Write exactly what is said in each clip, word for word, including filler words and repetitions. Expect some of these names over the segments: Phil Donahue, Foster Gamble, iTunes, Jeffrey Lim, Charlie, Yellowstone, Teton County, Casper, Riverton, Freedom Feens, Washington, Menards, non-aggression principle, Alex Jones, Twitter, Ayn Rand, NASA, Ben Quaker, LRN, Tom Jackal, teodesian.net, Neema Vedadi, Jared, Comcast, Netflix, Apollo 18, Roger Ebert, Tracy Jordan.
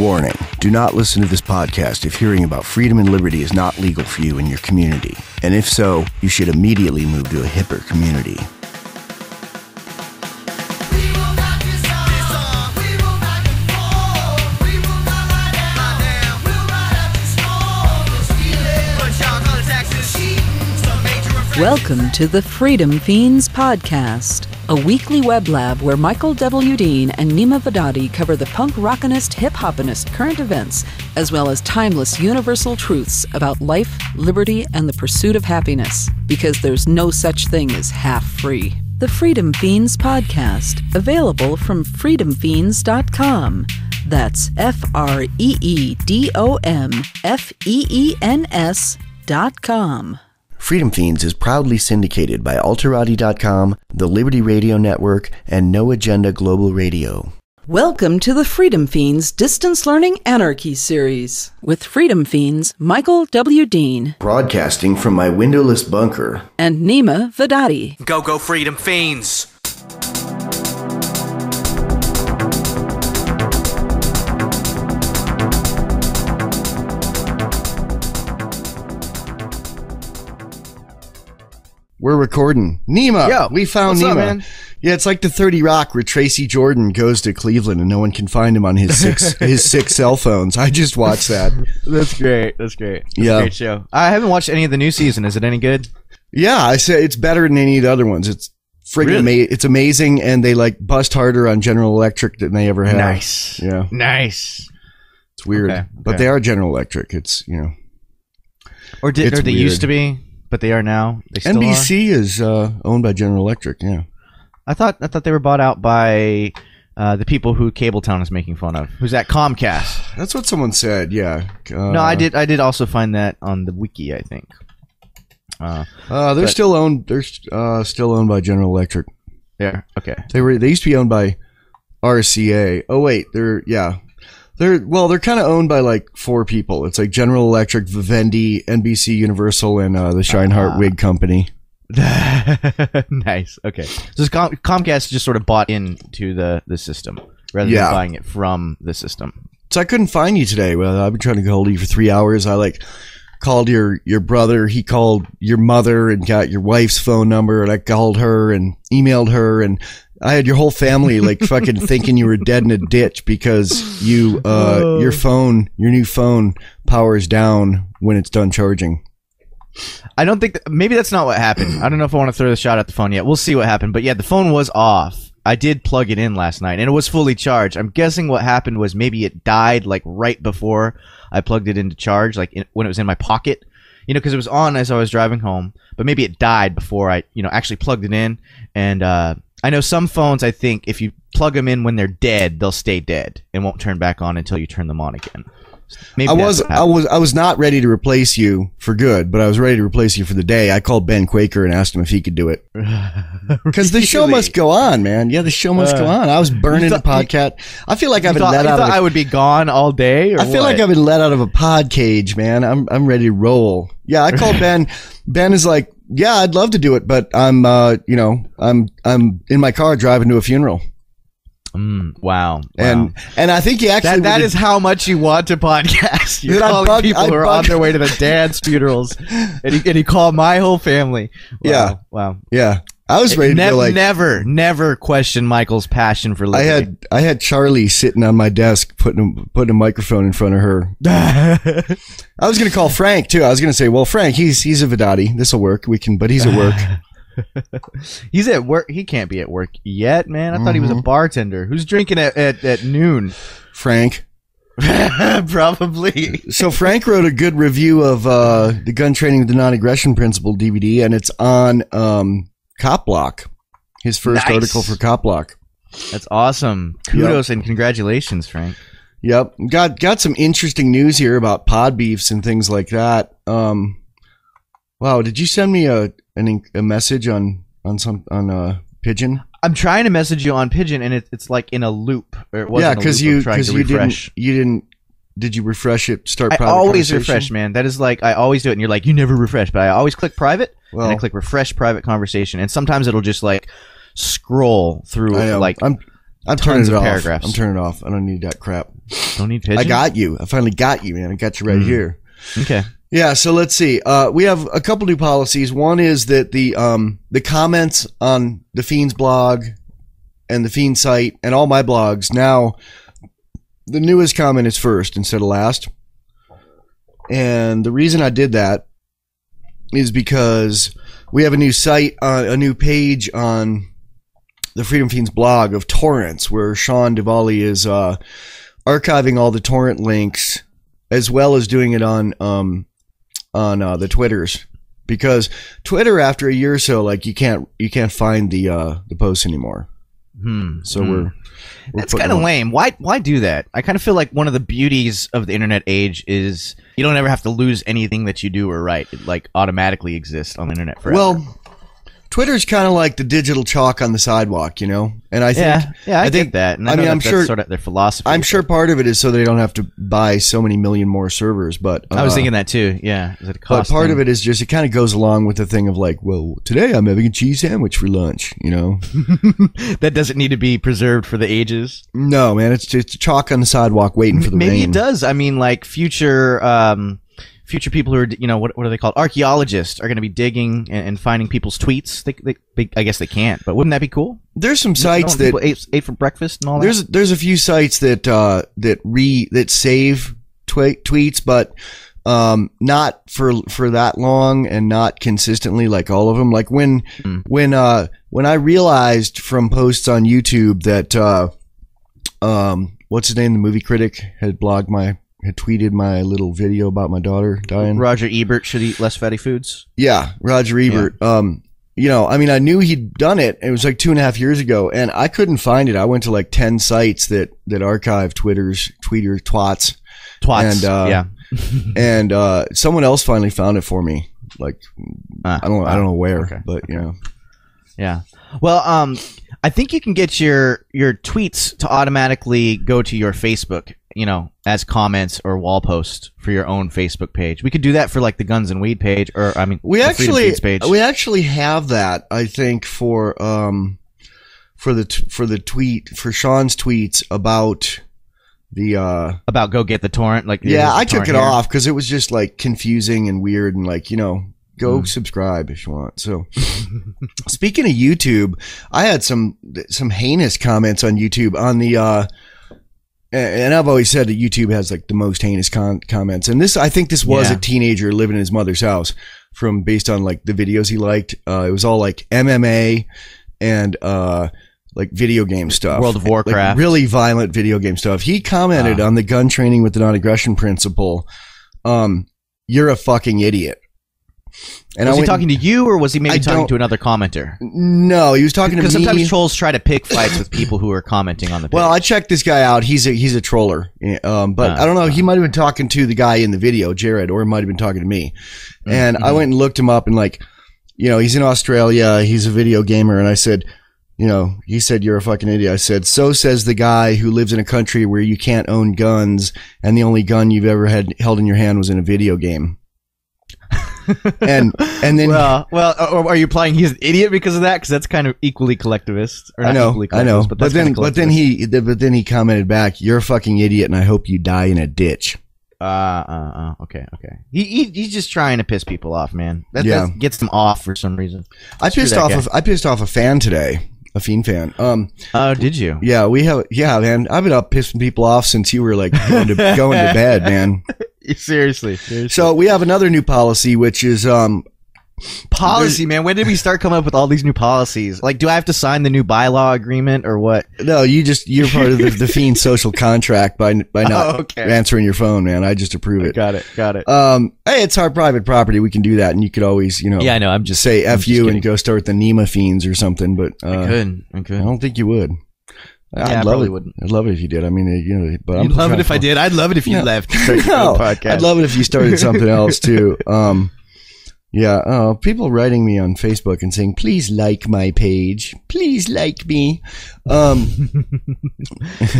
Warning, do not listen to this podcast if hearing about freedom and liberty is not legal for you and your community. And if so, you should immediately move to a hipper community. Welcome to the Freedom Feens podcast, a weekly web lab where Michael W. Dean and Neema Vedadi cover the punk rockinist, hip-hoppinist current events, as well as timeless universal truths about life, liberty, and the pursuit of happiness, because there's no such thing as half free. The Freedom Feens podcast, available from freedom feens dot com. That's F R E E D O M F E E N S dot com. Freedom Feens is proudly syndicated by Alterati dot com, the Liberty Radio Network, and No Agenda Global Radio. Welcome to the Freedom Feens Distance Learning Anarchy Series with Freedom Feens Michael W. Dean, broadcasting from my windowless bunker, and Neema Vedadi. Go, go, Freedom Feens! We're recording. Neema! Yeah, we found Neema. What's up, man? Yeah, it's like the thirty rock where Tracy Jordan goes to Cleveland and no one can find him on his six his six cell phones. I just watched that. That's great. That's great. That's yeah. a great show. I haven't watched any of the new season. Is it any good? Yeah, I say it's better than any of the other ones. It's friggin' really? ama it's amazing, and they like bust harder on General Electric than they ever have. Nice. Yeah. Nice. It's weird. Okay, okay. But they are General Electric. It's, you know. Or did or they weird. used to be? But they are now. They still N B C are? is uh, owned by General Electric. Yeah, I thought I thought they were bought out by uh, the people who Cabletown is making fun of. Who's that? Comcast. That's what someone said. Yeah. Uh, no, I did. I did also find that on the wiki, I think. Uh, uh, they're but, still owned. They're uh, still owned by General Electric. Yeah. Okay. They were. They used to be owned by R C A. Oh wait, they're yeah. They're, well, they're kind of owned by like four people. It's like General Electric, Vivendi, N B C Universal, and uh, the Scheinhardt uh, Wig Company. Nice. Okay. So Com Comcast just sort of bought into the, the system rather yeah. than buying it from the system. So I couldn't find you today. Well, I've been trying to get hold of you for three hours. I like called your, your brother. He called your mother and got your wife's phone number. And I called her and emailed her, and I had your whole family like fucking thinking you were dead in a ditch because you uh your phone your new phone powers down when it's done charging. I don't think that, maybe that's not what happened. I don't know if I want to throw the shot at the phone yet. We'll see what happened. But yeah, the phone was off. I did plug it in last night and it was fully charged. I'm guessing what happened was maybe it died like right before I plugged it into charge, like in, when it was in my pocket. You know, because it was on as I was driving home, but maybe it died before I, you know, actually plugged it in. And uh I know some phones, I think, if you plug them in when they're dead, they'll stay dead and won't turn back on until you turn them on again. Maybe I was I was I was not ready to replace you for good, but I was ready to replace you for the day. I called Ben Quaker and asked him if he could do it because the show must go on, man. Yeah, the show must uh, go on. I was burning the podcast. I feel like I've been thought, let you out. Thought of a, I would be gone all day. Or I feel what? like I've been let out of a pod cage, man. I'm I'm ready to roll. Yeah, I called Ben. Ben is like, yeah, I'd love to do it, but I'm, uh, you know, I'm, I'm in my car driving to a funeral. Mm, wow, wow. And, and I think you actually, that, that is how much you want to podcast. You're calling bug, people I who are on their way to their dad's funerals and he, and he called my whole family. Wow, yeah. Wow. Yeah. I was ready to go like, never, never question Michael's passion for living. I had, I had Charlie sitting on my desk, putting, putting a microphone in front of her. I was going to call Frank too. I was going to say, well, Frank, he's, he's a Vedadi. This will work. We can, but he's at work. He's at work. He can't be at work yet, man. I mm-hmm. thought he was a bartender. Who's drinking at, at, at noon? Frank. Probably. So Frank wrote a good review of, uh, the Gun Training with the Non-Aggression Principle D V D, and it's on, um, Cop Block, his first nice. article for Cop Block. That's awesome. Kudos yep. and congratulations, Frank. Yep. Got got some interesting news here about pod beefs and things like that. Um, wow, did you send me a an, a message on on some on uh, Pigeon? I'm trying to message you on Pigeon, and it, it's like in a loop. Or it yeah, because you because you didn't you didn't. Did you refresh it? Start private. I always refresh, man. That is like I always do it, and you're like, you never refresh, but I always click private, well, and I click refresh private conversation, and sometimes it'll just like scroll through like I'm I'm turning it off. Paragraphs. I'm turning it off. I don't need that crap. Don't need Pigeon? I got you. I finally got you, man. I got you right mm. here. Okay. Yeah, so let's see. Uh, we have a couple new policies. One is that the um, the comments on the Fiend's blog and the Fiend site and all my blogs, now the newest comment is first instead of last. And the reason I did that is because we have a new site, uh, a new page on the Freedom Feens blog of torrents, where Sean Duvally is uh, archiving all the torrent links, as well as doing it on um, on uh, the Twitters, because Twitter after a year or so, like you can't you can't find the uh, the posts anymore. Hmm. So hmm. we're, we're that's kind of lame. Why why do that? I kind of feel like one of the beauties of the internet age is you don't ever have to lose anything that you do or write. It like automatically exists on the internet forever. Well, Twitter's kind of like the digital chalk on the sidewalk, you know. And I think, yeah, yeah, I, I think that. And I, I mean, that I'm sure sort of their philosophy. I'm sure part of it is so they don't have to buy so many million more servers. But uh, I was thinking that too. Yeah, is it a cost but part thing? Of it is just it kind of goes along with the thing of like, well, today I'm having a cheese sandwich for lunch, you know. That doesn't need to be preserved for the ages. No, man, it's just chalk on the sidewalk waiting for the maybe rain. Maybe it does. I mean, like future. Um, Future people who are, you know, what what are they called? Archaeologists are going to be digging and, and finding people's tweets. They, they, they, I guess they can't, but wouldn't that be cool? There's some sites you know, that ate, ate for breakfast and all there's, that. There's there's a few sites that uh, that re that save twi tweets, but um, not for for that long and not consistently like all of them. Like when mm. when uh, when I realized from posts on YouTube that uh, um, what's his name, the movie critic, had blogged my. had tweeted my little video about my daughter dying. Roger Ebert should eat less fatty foods. Yeah, Roger Ebert. Yeah. Um, you know, I mean, I knew he'd done it. It was like two and a half years ago, and I couldn't find it. I went to like ten sites that that archive Twitter's Twitter twats, twats, and, uh, yeah. and uh, someone else finally found it for me. Like, uh, I don't, I don't know where, okay. but you know, yeah. Well, um, I think you can get your your tweets to automatically go to your Facebook. You know, as comments or wall posts for your own Facebook page. We could do that for like the Guns and Weed page, or I mean, we actually page. we actually have that. I think for um for the t for the tweet for Sean's tweets about the uh about go get the torrent. Like yeah, I took it here. off because it was just like confusing and weird and like you know go mm. subscribe if you want. So speaking of YouTube, I had some some heinous comments on YouTube on the. Uh, And I've always said that YouTube has like the most heinous con comments. And this, I think this was yeah. a teenager living in his mother's house from based on like the videos he liked. Uh, it was all like M M A and, uh, like video game stuff, World of Warcraft, like really violent video game stuff. He commented wow. on the gun training with the non-aggression principle. Um, you're a fucking idiot. And was I he went, talking to you, or was he maybe I talking to another commenter? No, he was talking to me. Because sometimes trolls try to pick fights with people who are commenting on the page. Well, I checked this guy out. He's a he's a troller, um, but uh, I don't know. Uh, he might have been talking to the guy in the video, Jared, or he might have been talking to me. And mm-hmm. I went and looked him up, and like, you know, he's in Australia. He's a video gamer, and I said, you know, he said you're a fucking idiot. I said, so says the guy who lives in a country where you can't own guns, and the only gun you've ever had held in your hand was in a video game. and and then well, well are you implying he's an idiot because of that? Because that's kind of equally collectivist. Or not I know, collectivist, I know. But, but then, but then he, but then he commented back, "You're a fucking idiot, and I hope you die in a ditch." Uh, uh, uh okay, okay. He, he he's just trying to piss people off, man. That, yeah. that gets them off for some reason. I pissed off. Of, I pissed off a fan today, a Fiend fan. Um. Oh, uh, did you? Yeah, we have. Yeah, man. I've been up pissing people off since you were like going to going to bed, man. Seriously, seriously. So we have another new policy, which is um, policy, man. When did we start coming up with all these new policies? Like, do I have to sign the new bylaw agreement or what? No, you just you're part of the, the Fiend social contract by by not oh, okay. answering your phone, man. I just approve it. Got it, got it. Um, hey, it's our private property. We can do that, and you could always, you know, yeah, I know. I'm just say F you and go start the Neema Fiends or something. But uh, I could, I could. I don't think you would. Yeah, I'd I love it. Wouldn't. I'd love it if you did. I mean, you know, but I'd love it if I did. I'd love it if you no. left. No, podcast. I'd love it if you started something else too. Um, yeah, uh, people writing me on Facebook and saying, "Please like my page. Please like me." Um,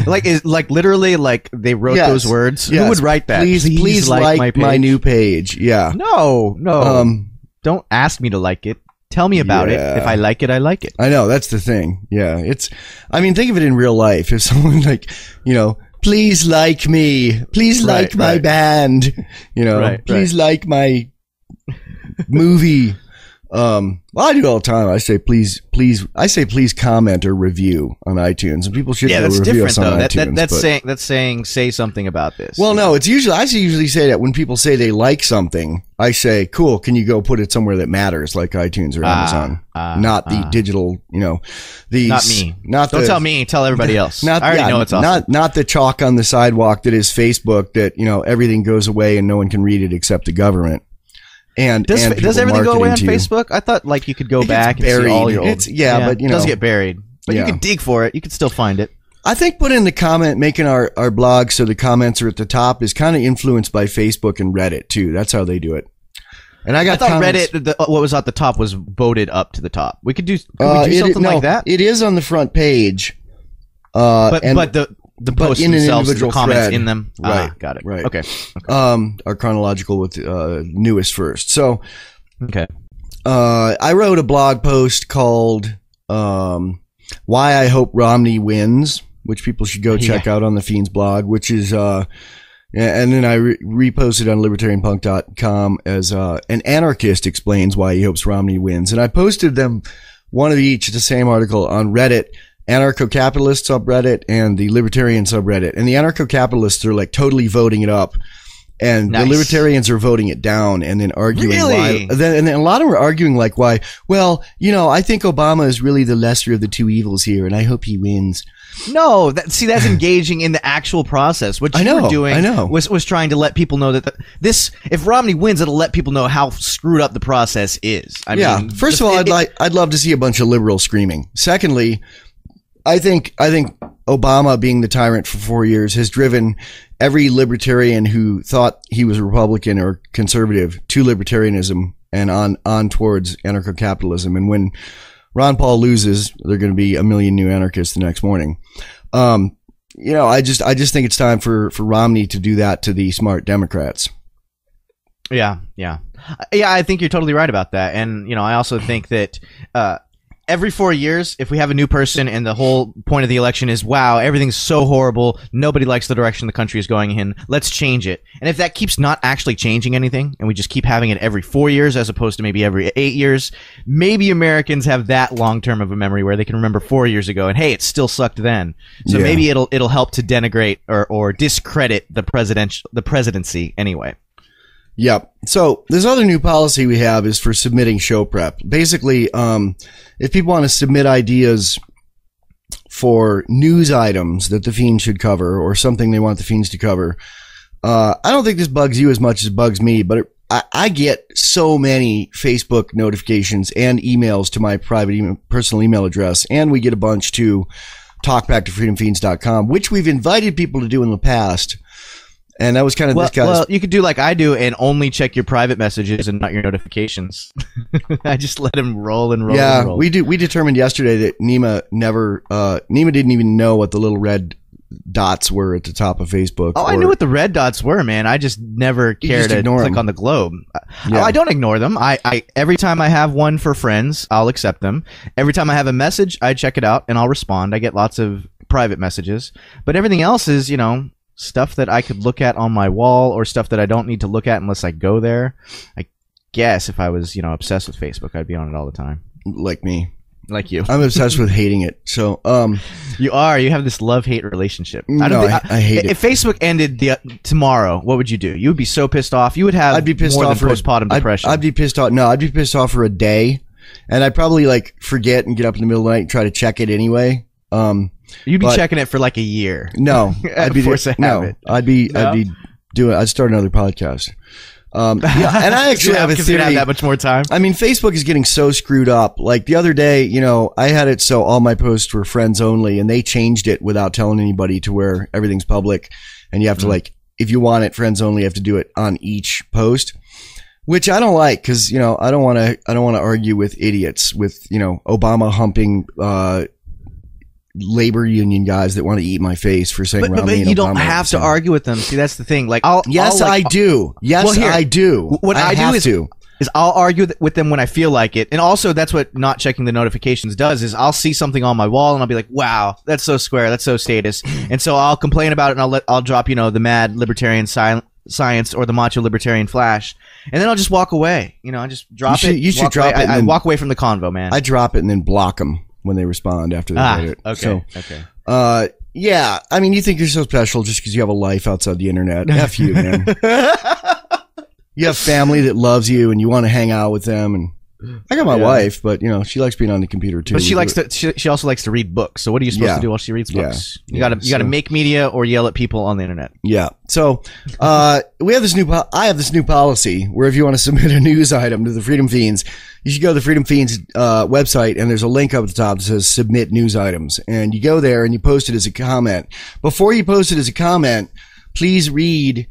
like, is, like literally, like they wrote yes, those words. Yes. Who would write that? Please, please, please like, like my, page. my new page. Yeah. No, no. Um, don't ask me to like it. Tell me about yeah. it. If I like it, I like it. I know. That's the thing. Yeah. It's, I mean, think of it in real life. If someone like, you know, please like me. Please right, like my right. band. You know, right, please right. like my movie. Um, well, I do it all the time. I say, please, please, I say, please comment or review on iTunes, and people should yeah, that's review different, us on though. iTunes. That, that, that's but, saying, that's saying, say something about this. Well, no, know? it's usually, I usually say that when people say they like something, I say, cool, can you go put it somewhere that matters, like iTunes or ah, Amazon, ah, not the ah. digital, you know, the, not me, not don't the, tell me, tell everybody else. Not, I already yeah, know it's awesome. Not, not the chalk on the sidewalk that is Facebook that, you know, everything goes away and no one can read it except the government. And does, and does everything go away on Facebook? I thought like you could go back and see all your old. It's, yeah, yeah, but you know, it does get buried. But yeah. you can dig for it. You can still find it. I think put in the comment, making our, our blog so the comments are at the top is kind of influenced by Facebook and Reddit too. That's how they do it. And I got I thought comments, Reddit, the, what was at the top was voted up to the top. We could do, could uh, we do something it, no, like that. It is on the front page. Uh, but, and, but the the posts in themselves, an individual the comments thread. in them. Right. Ah, got it. Right. Okay. okay. Um, are chronological with uh, newest first. So, okay. Uh, I wrote a blog post called um, Why I Hope Romney Wins, which people should go check yeah. out on the Fiends blog, which is, uh, and then I re reposted on libertarian punk dot com as uh, an anarchist explains why he hopes Romney wins. And I posted them, one of each, the same article on Reddit. Anarcho-capitalist subreddit and the libertarian subreddit, and the anarcho-capitalists are like totally voting it up, and nice. the libertarians are voting it down, and then arguing really? why. Then and then a lot of them are arguing like why. Well, you know, I think Obama is really the lesser of the two evils here, and I hope he wins. No, that, see, that's engaging in the actual process. What you I know, were doing I know. was was trying to let people know that the, this, if Romney wins, it'll let people know how screwed up the process is. I yeah. mean, first of all, it, I'd like I'd love to see a bunch of liberals screaming. Secondly. I think I think Obama being the tyrant for four years has driven every libertarian who thought he was a Republican or conservative to libertarianism and on on towards anarcho-capitalism. And when Ron Paul loses, there are going to be a million new anarchists the next morning. Um, you know, I just I just think it's time for for Romney to do that to the smart Democrats. Yeah, yeah, yeah. I think you're totally right about that. And you know, I also think that. Uh, Every four years, if we have a new person and the whole point of the election is, wow, everything's so horrible, nobody likes the direction the country is going in, let's change it. And if that keeps not actually changing anything, and we just keep having it every four years as opposed to maybe every eight years, maybe Americans have that long term of a memory where they can remember four years ago and, hey, it still sucked then. So yeah. maybe it'll it'll help to denigrate or, or discredit the presidential the presidency anyway. Yep. So this other new policy we have is for submitting show prep. Basically, um, if people want to submit ideas for news items that the Fiend should cover or something they want the Fiends to cover, uh, I don't think this bugs you as much as it bugs me, but it, I, I get so many Facebook notifications and emails to my private email, personal email address, and we get a bunch to talk back to freedom fiends dot com, which we've invited people to do in the past. And that was kind of well, this guy's. Well, you could do like I do and only check your private messages and not your notifications. I just let him roll and roll. Yeah, and roll. we do. We determined yesterday that Neema never. Uh, Neema didn't even know what the little red dots were at the top of Facebook. Oh, or, I knew what the red dots were, man. I just never cared to click them. on the globe. Yeah. I, I don't ignore them. I, I every time I have one for friends, I'll accept them. Every time I have a message, I check it out and I'll respond. I get lots of private messages, but everything else is, you know. Stuff that I could look at on my wall or stuff that I don't need to look at unless I go there. I guess if I was, you know, obsessed with Facebook, I'd be on it all the time. Like me. Like you. I'm obsessed with hating it. So, um, you are. You have this love-hate relationship. No, I, don't think, I, I hate I, it. If Facebook ended the, uh, tomorrow, what would you do? You would be so pissed off. You would have I'd be pissed more off than postpartum a, depression. I'd, I'd be pissed off. No, I'd be pissed off for a day. And I'd probably, like, forget and get up in the middle of the night and try to check it anyway. Um, You'd be but, checking it for like a year. No, I'd be forced to have no, it. I'd be, no? I'd be doing. I'd start another podcast. Um, yeah, and I actually yeah, have a theory. Have that much more time. I mean, Facebook is getting so screwed up. Like the other day, you know, I had it so all my posts were friends only, and they changed it without telling anybody to where everything's public, and you have mm-hmm. to like, if you want it friends only, you have to do it on each post. Which I don't like because you know I don't want to. I don't want to argue with idiots with you know Obama humping. Uh, labor union guys that want to eat my face for saying but, Romney but you and Obama don't have to argue with them. See, that's the thing. Like, I'll, yes, I'll, like, I do. Yes, well, here, I do. What I, I do have is to. is I'll argue with them when I feel like it. And also, that's what not checking the notifications does, is I'll see something on my wall and I'll be like, wow, that's so square. That's so status. And so I'll complain about it and I'll let, I'll drop, you know, the mad libertarian silence. Science or the macho libertarian flash, and then I'll just walk away. You know, I just drop you should, it. You should drop away. it. I, I walk away from the convo, man. I drop it and then block them when they respond after they ah, read it. Okay. So, okay. Uh, yeah. I mean, you think you're so special just because you have a life outside the internet? F you, man. You have family that loves you, and you want to hang out with them. And I got my yeah. wife, but you know, she likes being on the computer too. But she likes to. She, she also likes to read books. So what are you supposed yeah. to do while she reads books? Yeah. You yeah. gotta you so. gotta make media or yell at people on the internet. Yeah. So uh, we have this new. Po I have this new policy where if you want to submit a news item to the Freedom Fiends, you should go to the Freedom Fiends uh, website, and there's a link up at the top that says "Submit News Items," and you go there and you post it as a comment. Before you post it as a comment, please read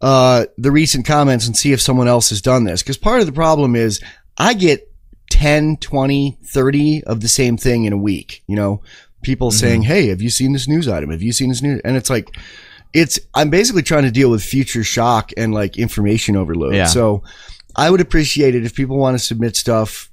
uh, the recent comments and see if someone else has done this, because part of the problem is I get ten, twenty, thirty of the same thing in a week. You know, people mm-hmm. saying, "Hey, have you seen this news item? Have you seen this news?" And it's like. It's, I'm basically trying to deal with future shock and like information overload. Yeah. So I would appreciate it if people want to submit stuff.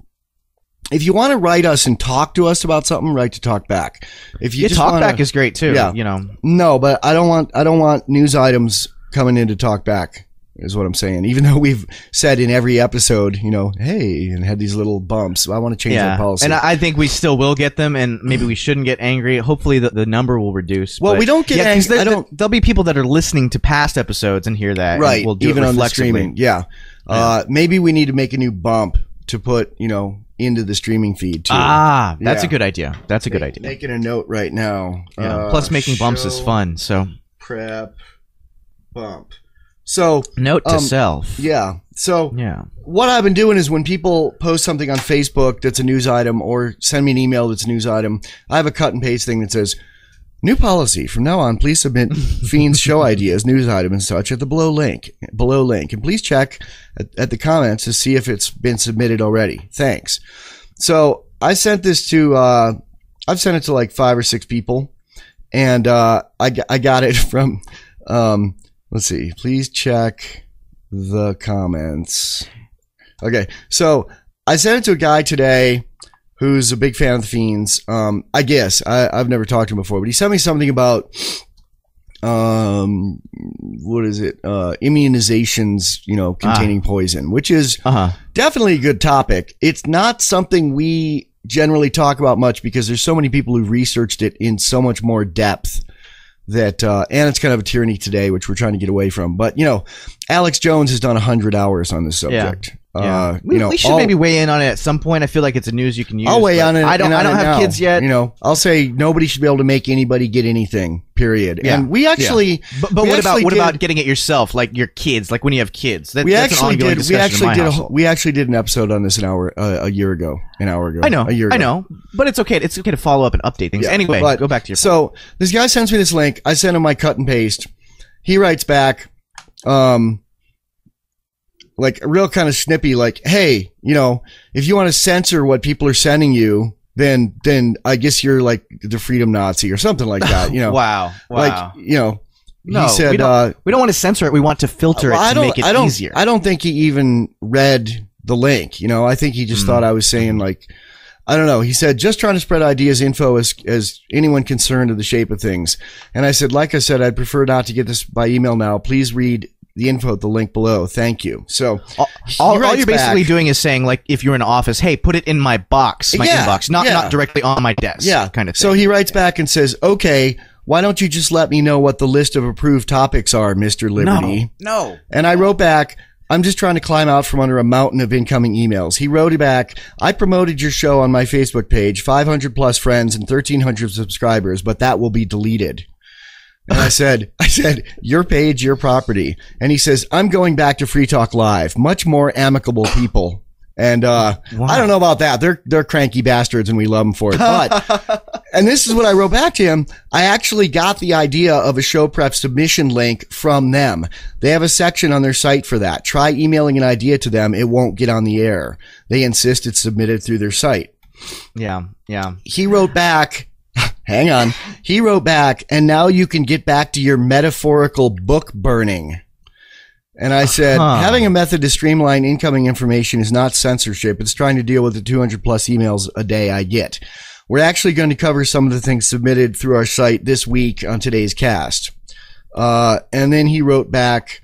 If you want to write us and talk to us about something, write to Talk Back. If you yeah, just talk wanna, back is great too. Yeah. You know, no, but I don't want, I don't want news items coming into Talk Back is what I'm saying. Even though we've said in every episode, you know, hey, and had these little bumps. I want to change yeah. that policy. And I think we still will get them, and maybe we shouldn't get angry. Hopefully the, the number will reduce. Well, we don't get yeah, angry. There, I don't, there'll be people that are listening to past episodes and hear that. Right. We'll do even it on the streaming. Yeah. yeah. Uh, maybe we need to make a new bump to put, you know, into the streaming feed too. Ah, that's yeah. a good idea. That's a good make, idea. Making a note right now. Yeah. Uh, Plus making bumps is fun. So prep bump. So note to um, self. Yeah. So yeah. what I've been doing is when people post something on Facebook that's a news item or send me an email that's a news item, I have a cut and paste thing that says, new policy. From now on, please submit Fiends show ideas, news item and such at the below link. Below link. And please check at, at the comments to see if it's been submitted already. Thanks. So I sent this to uh, I've sent it to like five or six people, and uh, I, I got it from um, let's see. Please check the comments. Okay. So I sent it to a guy today who's a big fan of the Fiends. Um, I guess I, I've never talked to him before, but he sent me something about, um, what is it? Uh, immunizations, you know, containing ah. poison, which is uh-huh. definitely a good topic. It's not something we generally talk about much because there's so many people who researched it in so much more depth. That uh, and it's kind of a tyranny today, which we're trying to get away from. But you know, Alex Jones has done a hundred hours on this subject. Yeah, yeah. Uh, we, you know, we should I'll, maybe weigh in on it at some point. I feel like it's a news you can use. I'll weigh on it. I don't. I don't have now. kids yet. You know, I'll say nobody should be able to make anybody get anything. Period. Yeah. And we actually, yeah. but, but we what actually about what did, about getting it yourself, like your kids, like when you have kids? That, we that's actually an did. We actually did. A, we actually did an episode on this an hour uh, a year ago. An hour ago. I know. A year ago. I know. But it's okay. It's okay to follow up and update things. Yeah, anyway, but, go back to your. So point. This guy sends me this link. I send him my cut and paste. He writes back. Um, like a real kind of snippy, like, hey, you know, if you want to censor what people are sending you, then, then I guess you're like the freedom Nazi or something like that. You know, wow, wow. Like, you know, no, he said, we don't, uh, we don't want to censor it. We want to filter well, it to make it I don't, easier. I don't think he even read the link. You know, I think he just mm. thought I was saying like, I don't know. He said, just trying to spread ideas, info as, as anyone concerned of the shape of things. And I said, like I said, I'd prefer not to get this by email now. Please read the info at the link below. Thank you. So all, all, all you're basically back. doing is saying, like, if you're in office, hey, put it in my box, my yeah, inbox, not, yeah. not directly on my desk. Yeah. Kind of thing. So he writes back and says, okay, why don't you just let me know what the list of approved topics are, Mister Liberty? No. no. And I wrote back, I'm just trying to climb out from under a mountain of incoming emails. He wrote it back. I promoted your show on my Facebook page, five hundred plus friends and thirteen hundred subscribers, but that will be deleted. And I said, I said, your page, your property. And he says, I'm going back to Free Talk Live. Much more amicable people. And uh, wow. I don't know about that. They're they're cranky bastards, and we love them for it. But and this is what I wrote back to him. I actually got the idea of a show prep submission link from them. They have a section on their site for that. Try emailing an idea to them; it won't get on the air. They insist it's submitted through their site. Yeah, yeah. He wrote back. Hang on. He wrote back, and now you can get back to your metaphorical book burning. And I said, huh. having a method to streamline incoming information is not censorship. It's trying to deal with the two hundred plus emails a day I get. We're actually going to cover some of the things submitted through our site this week on today's cast. Uh, and then he wrote back,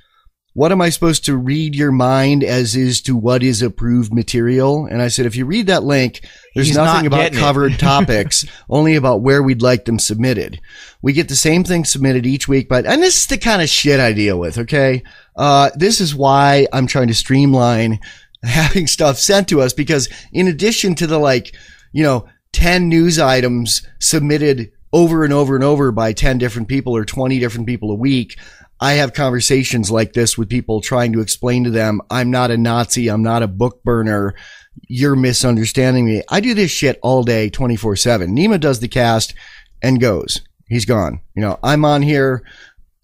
what am I supposed to read your mind as is to what is approved material? And I said, if you read that link, there's He's nothing about covered topics, only about where we'd like them submitted. We get the same thing submitted each week, but, and this is the kind of shit I deal with. Okay. Uh, this is why I'm trying to streamline having stuff sent to us, because in addition to the, like, you know, ten news items submitted over and over and over by ten different people or twenty different people a week, I have conversations like this with people trying to explain to them, I'm not a Nazi. I'm not a book burner. You're misunderstanding me. I do this shit all day, twenty-four seven. Neema does the cast and goes. He's gone. You know, I'm on here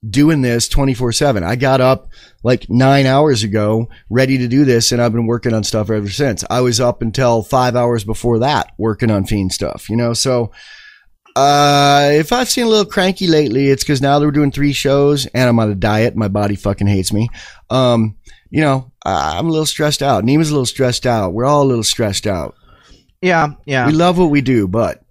doing this twenty-four seven. I got up like nine hours ago ready to do this, and I've been working on stuff ever since. I was up until five hours before that working on Fiend stuff, you know, so... Uh, if I've seen a little cranky lately, it's because now they're doing three shows and I'm on a diet. My body fucking hates me. Um, you know, uh, I'm a little stressed out. Neema's a little stressed out. We're all a little stressed out. Yeah. Yeah. We love what we do, but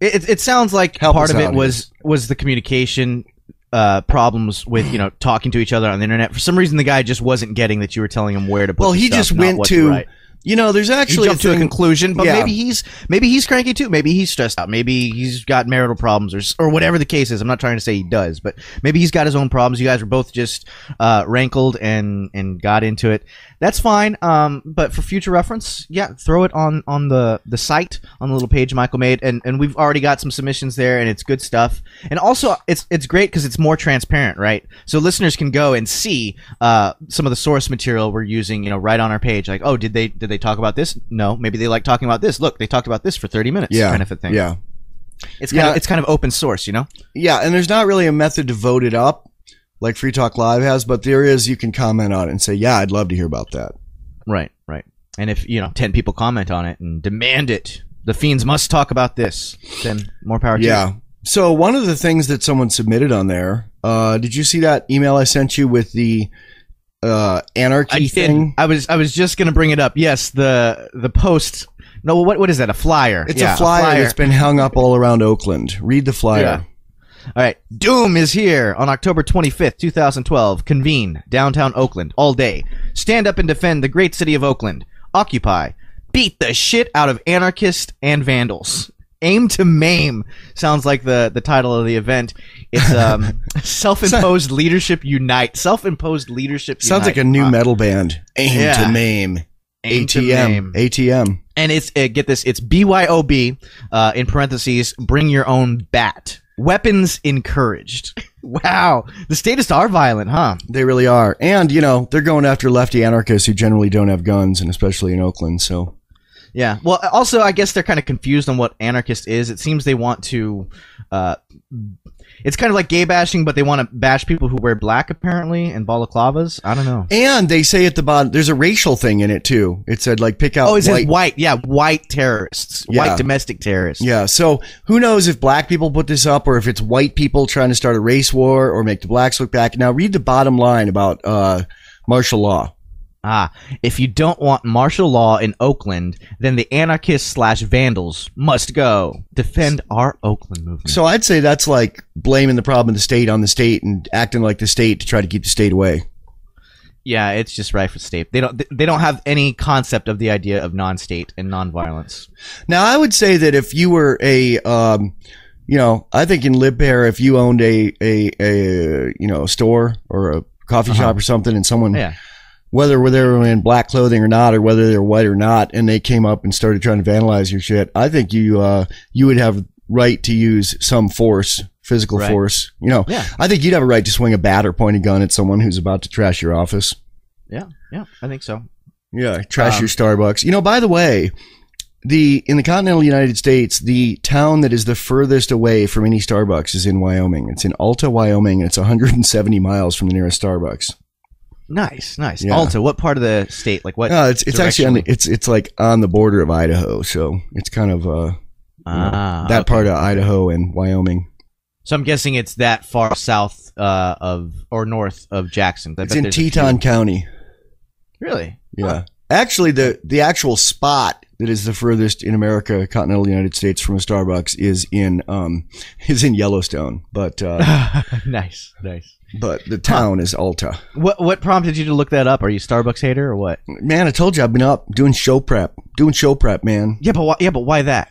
it, it sounds like part of it was, was the communication, uh, problems with, you know, talking to each other on the internet. For some reason, the guy just wasn't getting that you were telling him where to put the stuff, not what to write. Well, he just went to... You know, there's actually a, to a conclusion, but yeah. maybe he's maybe he's cranky too. Maybe he's stressed out. Maybe he's got marital problems, or or whatever the case is. I'm not trying to say he does, but maybe he's got his own problems. You guys were both just uh, rankled and and got into it. That's fine. Um, but for future reference, yeah, throw it on on the the site on the little page Michael made, and and we've already got some submissions there, and it's good stuff. And also, it's it's great because it's more transparent, right? So listeners can go and see uh, some of the source material we're using, you know, right on our page. Like, oh, did they did they They talk about this? No. Maybe they like talking about this. Look, they talked about this for thirty minutes. Yeah, kind of a thing. Yeah, it's kind yeah. of it's kind of open source, you know. Yeah, and there's not really a method to vote it up, like Free Talk Live has, but there is. You can comment on it and say, "Yeah, I'd love to hear about that." Right, right. And if you know, ten people comment on it and demand it, the Fiends must talk about this. Then more power to yeah. you. Yeah. So one of the things that someone submitted on there, uh, did you see that email I sent you with the? Uh, anarchy I thing. Did. I was I was just gonna bring it up. Yes, the the post. No, what what is that? A flyer. It's yeah, a flyer. It's a flyer. That's been hung up all around Oakland. Read the flyer. Yeah. All right. Doom is here on October twenty-fifth, two thousand twelve. Convene downtown Oakland all day. Stand up and defend the great city of Oakland. Occupy. Beat the shit out of anarchists and vandals. Aim to maim sounds like the the title of the event. It's um self-imposed leadership unite. Self-imposed leadership sounds unite. Like a new metal band. Aim yeah. to maim. Aim to maim. A T M. And it's uh, get this. It's B Y O B uh, in parentheses. Bring your own bat. Weapons encouraged. Wow, the statists are violent, huh? They really are. And you know they're going after lefty anarchists who generally don't have guns, and especially in Oakland. So. Yeah. Well, also, I guess they're kind of confused on what anarchist is. It seems they want to uh, – it's kind of like gay bashing, but they want to bash people who wear black, apparently, and balaclavas. I don't know. And they say at the bottom – there's a racial thing in it, too. It said, like, pick out – Oh, it white. says white. Yeah, white terrorists, yeah. white domestic terrorists. Yeah. So who knows if black people put this up or if it's white people trying to start a race war or make the blacks look back. Now, read the bottom line about uh, martial law. Ah, if you don't want martial law in Oakland, then the anarchists slash vandals must go. Defend our Oakland movement. So I'd say that's like blaming the problem of the state on the state and acting like the state to try to keep the state away. Yeah, it's just rife with state. They don't they don't have any concept of the idea of non-state and non-violence. Now, I would say that if you were a um, you know, I think in LibPair, if you owned a a a you know, a store or a coffee uh-huh. shop or something and someone yeah. whether they were in black clothing or not, or whether they're white or not, and they came up and started trying to vandalize your shit, I think you uh, you would have right to use some force, physical right. force. You know, yeah. I think you'd have a right to swing a bat or point a gun at someone who's about to trash your office. Yeah, yeah, I think so. Yeah, trash um, your Starbucks. You know, by the way, the in the continental United States, the town that is the furthest away from any Starbucks is in Wyoming. It's in Alta, Wyoming, and it's one hundred seventy miles from the nearest Starbucks. Nice, nice. Yeah. Alta, what part of the state? Like what? No, it's it's actually on the, it's it's like on the border of Idaho, so it's kind of uh ah, you know, that okay. part of Idaho and Wyoming. So I'm guessing it's that far south uh, of or north of Jackson. I it's in Teton County. Really? Yeah. Huh. Actually, the the actual spot that is the furthest in America, continental United States, from a Starbucks is in um is in Yellowstone. But uh, nice, nice. But the town is Alta. What what prompted you to look that up? Are you a Starbucks hater or what? Man, I told you I've been up doing show prep, doing show prep, man. Yeah, but why, yeah, but why that?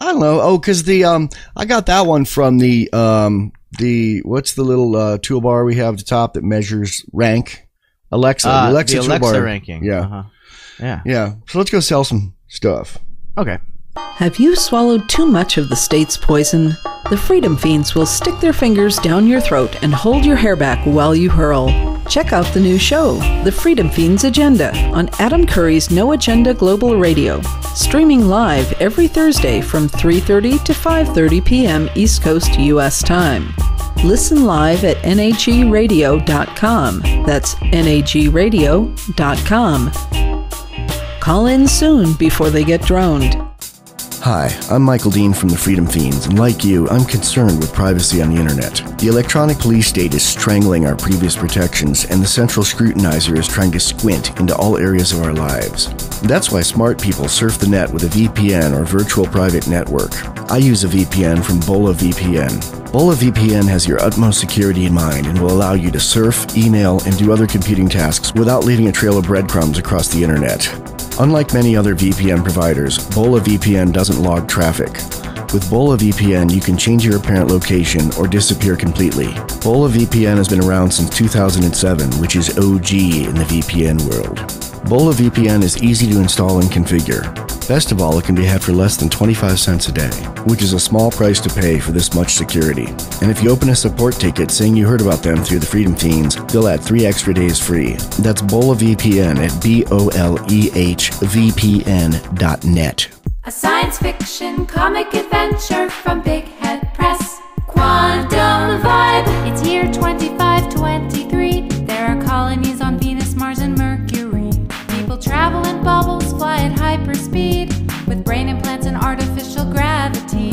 I don't know. Oh, because the um, I got that one from the um, the what's the little uh, toolbar we have at the top that measures rank? Alexa, uh, the Alexa, the Alexa toolbar ranking. Yeah, uh-huh. yeah, yeah. So let's go sell some stuff. Okay. Have you swallowed too much of the state's poison? The Freedom Fiends will stick their fingers down your throat and hold your hair back while you hurl. Check out the new show, The Freedom Fiends Agenda, on Adam Curry's No Agenda Global Radio, streaming live every Thursday from three thirty to five thirty p m East Coast U S time. Listen live at N A G radio dot com. That's N A G radio dot com. Call in soon before they get droned. Hi, I'm Michael Dean from the Freedom Fiends, and like you, I'm concerned with privacy on the internet. The electronic police state is strangling our previous protections, and the central scrutinizer is trying to squint into all areas of our lives. That's why smart people surf the net with a V P N or virtual private network. I use a V P N from Boleh V P N. Boleh V P N has your utmost security in mind and will allow you to surf, email, and do other computing tasks without leaving a trail of breadcrumbs across the internet. Unlike many other V P N providers, Boleh V P N doesn't log traffic. With Boleh V P N, you can change your apparent location or disappear completely. Boleh V P N has been around since two thousand seven, which is O G in the V P N world. Boleh V P N is easy to install and configure. Best of all, it can be had for less than twenty-five cents a day, which is a small price to pay for this much security. And if you open a support ticket saying you heard about them through the Freedom Fiends, they'll add three extra days free. That's Boleh V P N at B O L E H V P N dot net. A science fiction comic adventure from Big Head Press. Quantum Vibe. It's year twenty-five twenty-three. There are colonies on Venus, Mars, and Mercury. People travel in bubbles, fly at hyperspeed, with brain implants and artificial gravity.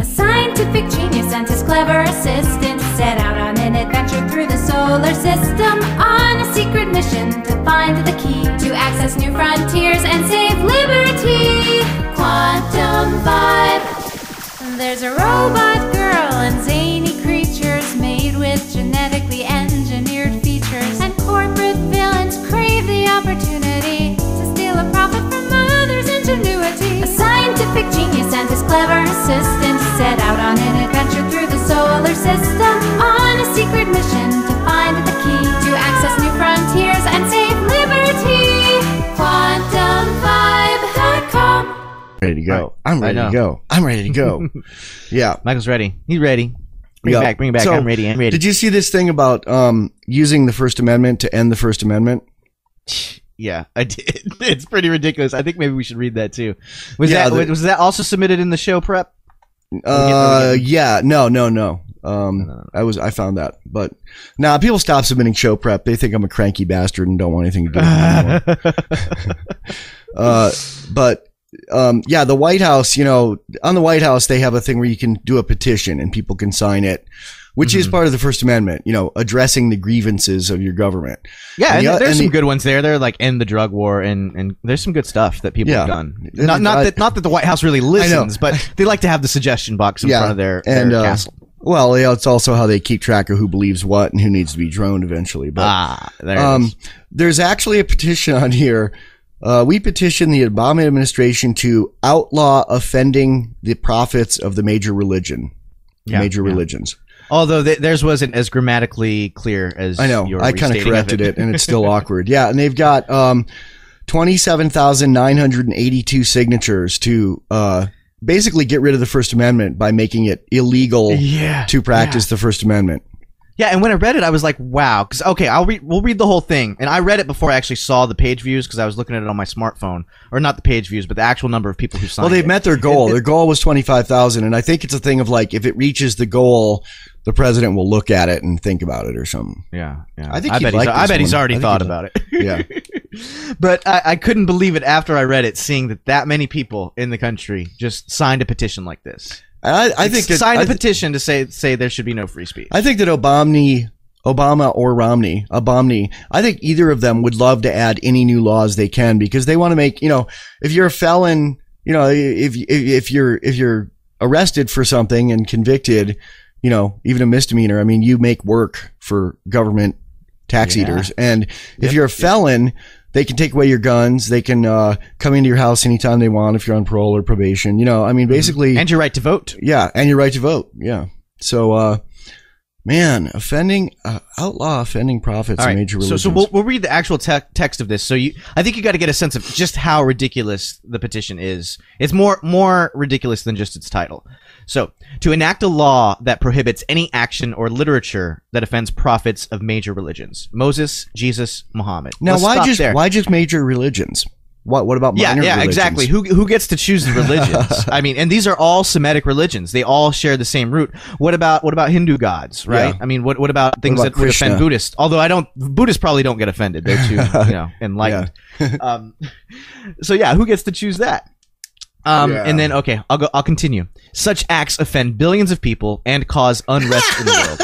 A scientific genius and his clever assistant set out on an adventure through the solar system on a secret mission to find the key to access new frontiers and save liberty. Quantum Vibe. There's a robot girl and zany creatures made with genetically engineered features. And corporate villains crave the opportunity to steal a profit from others' ingenuity. A scientific genius and his clever assistant set out on an adventure through the solar system on a secret mission to find the key to access new frontiers and save liberty. Quantum Vibe dot com. Ready to go. I'm ready to go. I'm ready to go. Yeah. Michael's ready. He's ready. Bring yeah. it back. Bring it back. So, I'm ready. I'm ready. Did you see this thing about um, using the First Amendment to end the First Amendment? Yeah, I did. It's pretty ridiculous. I think maybe we should read that too. Was, yeah, that, the, was that also submitted in the show prep? Uh, yeah. No, no, no. Um, no, no, no. I was, I found that, but now nah, people stop submitting show prep. They think I'm a cranky bastard and don't want anything to do with me anymore. uh, but Um, yeah, the White House, you know, on the White House, they have a thing where you can do a petition and people can sign it, which mm-hmm. is part of the First Amendment, you know, addressing the grievances of your government. Yeah, and, and the, there's and some the, good ones there. They're like end the drug war, and, and there's some good stuff that people yeah. have done. Not, not, I, that, not that the White House really listens, but they like to have the suggestion box in yeah, front of their, and, their uh, castle. Well, you know, it's also how they keep track of who believes what and who needs to be droned eventually. But, ah, there um, there's actually a petition on here. Uh, we petition the Obama administration to outlaw offending the prophets of the major religion, yeah, major yeah. religions. Although th theirs wasn't as grammatically clear as I know. Your I kind of corrected it. it, and it's still awkward. Yeah, and they've got um, twenty-seven thousand nine hundred and eighty-two signatures to uh, basically get rid of the First Amendment by making it illegal yeah, to practice yeah. the First Amendment. Yeah, and when I read it, I was like, "Wow!" Because okay, I'll read. We'll read the whole thing, and I read it before I actually saw the page views because I was looking at it on my smartphone, or not the page views, but the actual number of people who signed. Well, they've it. met their goal. It, it, their goal was twenty-five thousand, and I think it's a thing of like, if it reaches the goal, the president will look at it and think about it or something. Yeah, yeah. I think I bet, like he's, I bet he's already thought he's about it. Yeah, but I, I couldn't believe it after I read it, seeing that that many people in the country just signed a petition like this. I, I think it, sign a I th- petition to say say there should be no free speech. I think that Obama, Obama or Romney, Obama, I think either of them would love to add any new laws they can, because they want to make, you know, if you're a felon, you know, if if, if you're if you're arrested for something and convicted, you know, even a misdemeanor, I mean, you make work for government tax yeah. eaters, and if yep. you're a felon. Yep. They can take away your guns. They can uh, come into your house anytime they want if you're on parole or probation. You know, I mean, basically. And your right to vote. Yeah, and your right to vote. Yeah. So, uh, man, offending, uh, outlaw offending prophets in right. major religions. So, so we'll, we'll read the actual te- text of this. So, you, I think you got to get a sense of just how ridiculous the petition is. It's more more ridiculous than just its title. So, to enact a law that prohibits any action or literature that offends prophets of major religions. Moses, Jesus, Muhammad. Now, Let's why just there. why just major religions? What what about minor religions? Yeah, yeah, religions? exactly. Who who gets to choose the religions? I mean, and these are all Semitic religions. They all share the same root. What about what about Hindu gods, right? Yeah. I mean, what what about things what about that Krishna? would offend Buddhists? Although I don't Buddhists probably don't get offended. They're too, you know, enlightened. Yeah. um, so yeah, who gets to choose that? Um, yeah. And then, okay, I'll go, I'll continue. Such acts offend billions of people and cause unrest in the world.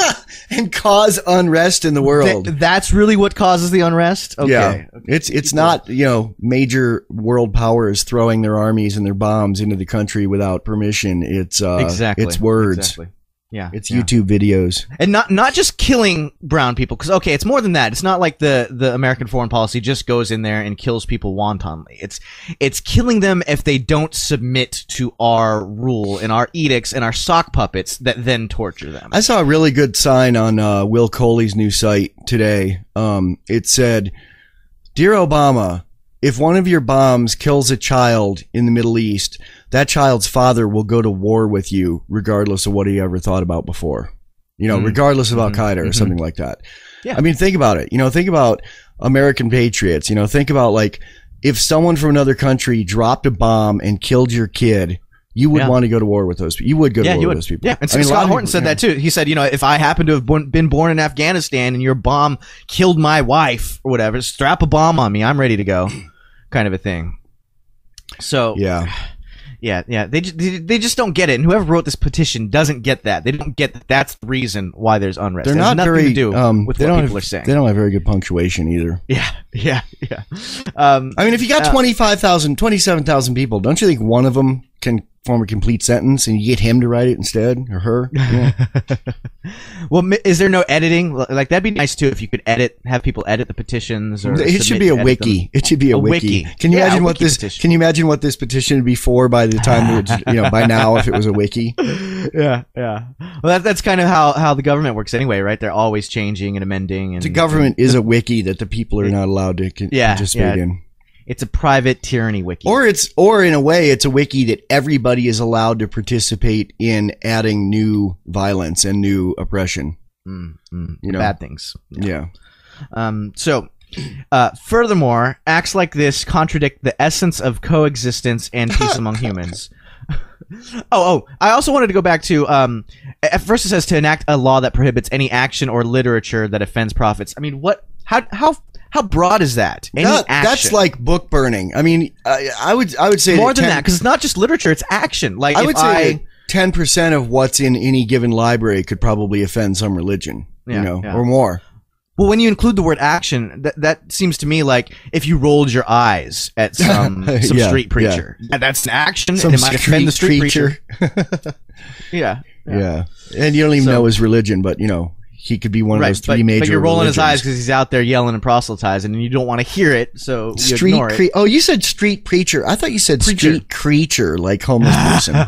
And cause unrest in the world. Th- that's really what causes the unrest? Okay. Yeah. Okay. It's, it's not, you know, major world powers throwing their armies and their bombs into the country without permission. It's, uh, exactly. it's words. Exactly. Yeah. It's yeah. YouTube videos. And not, not just killing brown people. Cause okay, it's more than that. It's not like the, the American foreign policy just goes in there and kills people wantonly. It's, it's killing them if they don't submit to our rule and our edicts and our sock puppets that then torture them. I saw a really good sign on, uh, Will Coley's new site today. Um, it said, "Dear Obama, if one of your bombs kills a child in the Middle East, that child's father will go to war with you, regardless of what he ever thought about before." You know, mm-hmm. regardless of Al Qaeda mm-hmm. or something like that. Yeah. I mean, think about it. You know, think about American patriots. You know, think about, like, if someone from another country dropped a bomb and killed your kid, you would yeah. want to go to war with those people. You would go yeah, to war with those people. Yeah, and so I mean, Scott Horton people, said yeah. that too. He said, you know, if I happen to have born, been born in Afghanistan and your bomb killed my wife or whatever, strap a bomb on me. I'm ready to go. Kind of a thing. So yeah, yeah, yeah. They they just don't get it, and whoever wrote this petition doesn't get that. They don't get that. That's the reason why there's unrest. They're not very to do um, with what people have, are saying. They don't have very good punctuation either. Yeah, yeah, yeah. Um, I mean, if you got uh, twenty-five thousand, twenty-seven thousand people, don't you think one of them can form a complete sentence, and you get him to write it instead, or her? Yeah. Well, is there no editing? Like, that'd be nice too if you could edit, have people edit the petitions. Or it should be a wiki. Them. It should be a, a wiki. wiki. Can you yeah, imagine what this? Petition. Can you imagine what this petition would be for by the time we would, you know, by now if it was a wiki? Yeah, yeah. Well, that, that's kind of how, how the government works anyway, right? They're always changing and amending. And the government and, is a wiki that the people are not allowed to con- yeah, participate yeah. in. It's a private tyranny wiki. Or it's, or in a way, it's a wiki that everybody is allowed to participate in adding new violence and new oppression. Mm, mm, you know? Bad things. You know. Yeah. Um, so, uh, furthermore, acts like this contradict the essence of coexistence and peace among humans. Oh, oh! I also wanted to go back to, um, at first it says to enact a law that prohibits any action or literature that offends prophets. I mean, what, how, how, How broad is that? Any that action? That's like book burning. I mean, I, I would I would say more that than ten, that, because it's not just literature; it's action. Like I if would say, ten percent of what's in any given library could probably offend some religion, yeah, you know, yeah. or more. Well, when you include the word action, that that seems to me like if you rolled your eyes at some some yeah, street preacher, yeah. that's an action, some and it might offend the street preacher. preacher. yeah, yeah, yeah, and you don't even so, know his religion, but you know. He could be one right, of those three but, major. But you're rolling religions. His eyes because he's out there yelling and proselytizing, and you don't want to hear it, so you street ignore it. Cre- oh, you said street preacher. I thought you said preacher. Street creature, like homeless person.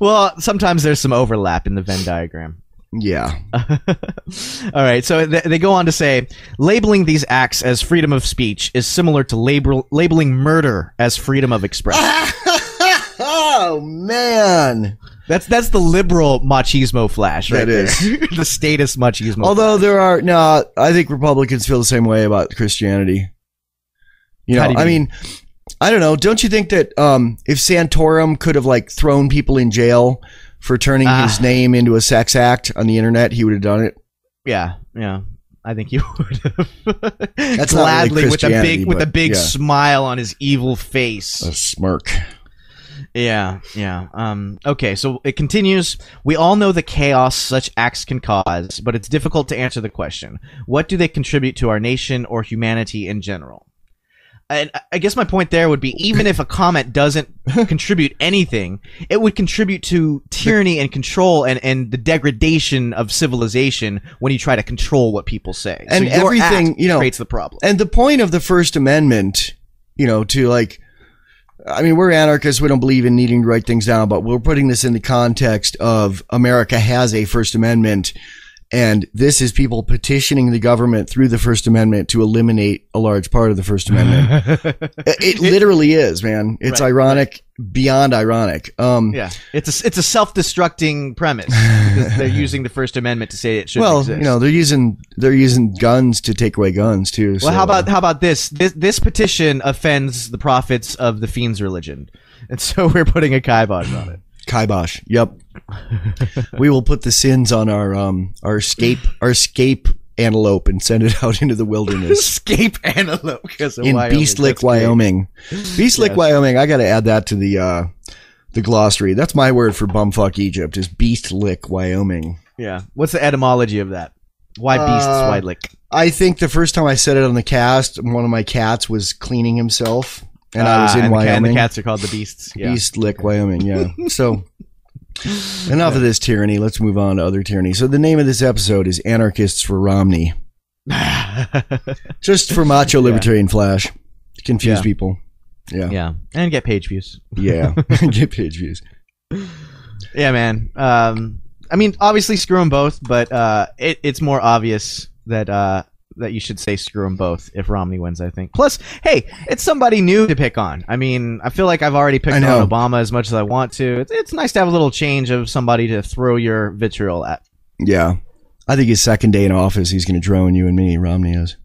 Well, sometimes there's some overlap in the Venn diagram. Yeah. All right. So th- they go on to say, labeling these acts as freedom of speech is similar to label- labeling murder as freedom of expression. Oh man. That's that's the liberal machismo flash, right? That is there. The statist machismo. Although flash. There are no, I think Republicans feel the same way about Christianity. You know, you I mean? mean, I don't know. Don't you think that um, if Santorum could have like thrown people in jail for turning uh, his name into a sex act on the internet, he would have done it? Yeah, yeah. I think you would have. That's gladly really with a big with a big yeah. smile on his evil face, a smirk. Yeah, yeah. Um, okay, so it continues. We all know the chaos such acts can cause, but it's difficult to answer the question. What do they contribute to our nation or humanity in general? And I guess my point there would be, even if a comment doesn't contribute anything, it would contribute to tyranny and control and, and the degradation of civilization when you try to control what people say. And so everything, you know, creates the problem. And the point of the First Amendment, you know, to like, I mean, we're anarchists. We don't believe in needing to write things down, but we're putting this in the context of America has a First Amendment. And this is people petitioning the government through the First Amendment to eliminate a large part of the First Amendment. it, it literally is, man. It's right, ironic, right. beyond ironic. Um, yeah, it's a, it's a self-destructing premise because they're using the First Amendment to say it shouldn't well, exist. Well, you know, they're using they're using guns to take away guns too. Well, so. how about how about this? This this petition offends the prophets of the fiend's religion, and so we're putting a kibosh on it. Kibosh. Yep. We will put the sins on our um our escape our escape antelope and send it out into the wilderness. Escape antelope in Wyoming. Beast Lick, Wyoming. Beast Lick, yes. Wyoming. I got to add that to the uh the glossary. That's my word for bumfuck Egypt. Is Beast Lick, Wyoming. Yeah. What's the etymology of that? Why beasts? Uh, why lick? I think the first time I said it on the cast, one of my cats was cleaning himself. And uh, I was in and Wyoming. The, and the cats are called the Beasts. Yeah. Beast Lick, Wyoming, yeah. So enough yeah. of this tyranny. Let's move on to other tyranny. So the name of this episode is Anarchists for Romney. Just for macho libertarian yeah. flash. Confuse yeah. people. Yeah. Yeah. And get page views. Yeah. Get page views. Yeah, man. Um, I mean, obviously screw them both, but uh, it, it's more obvious that... Uh, that you should say screw them both if Romney wins, I think. Plus, hey, it's somebody new to pick on. I mean, I feel like I've already picked on Obama as much as I want to. It's, it's nice to have a little change of somebody to throw your vitriol at. Yeah. I think his second day in office, he's going to drone you and me, Romney is.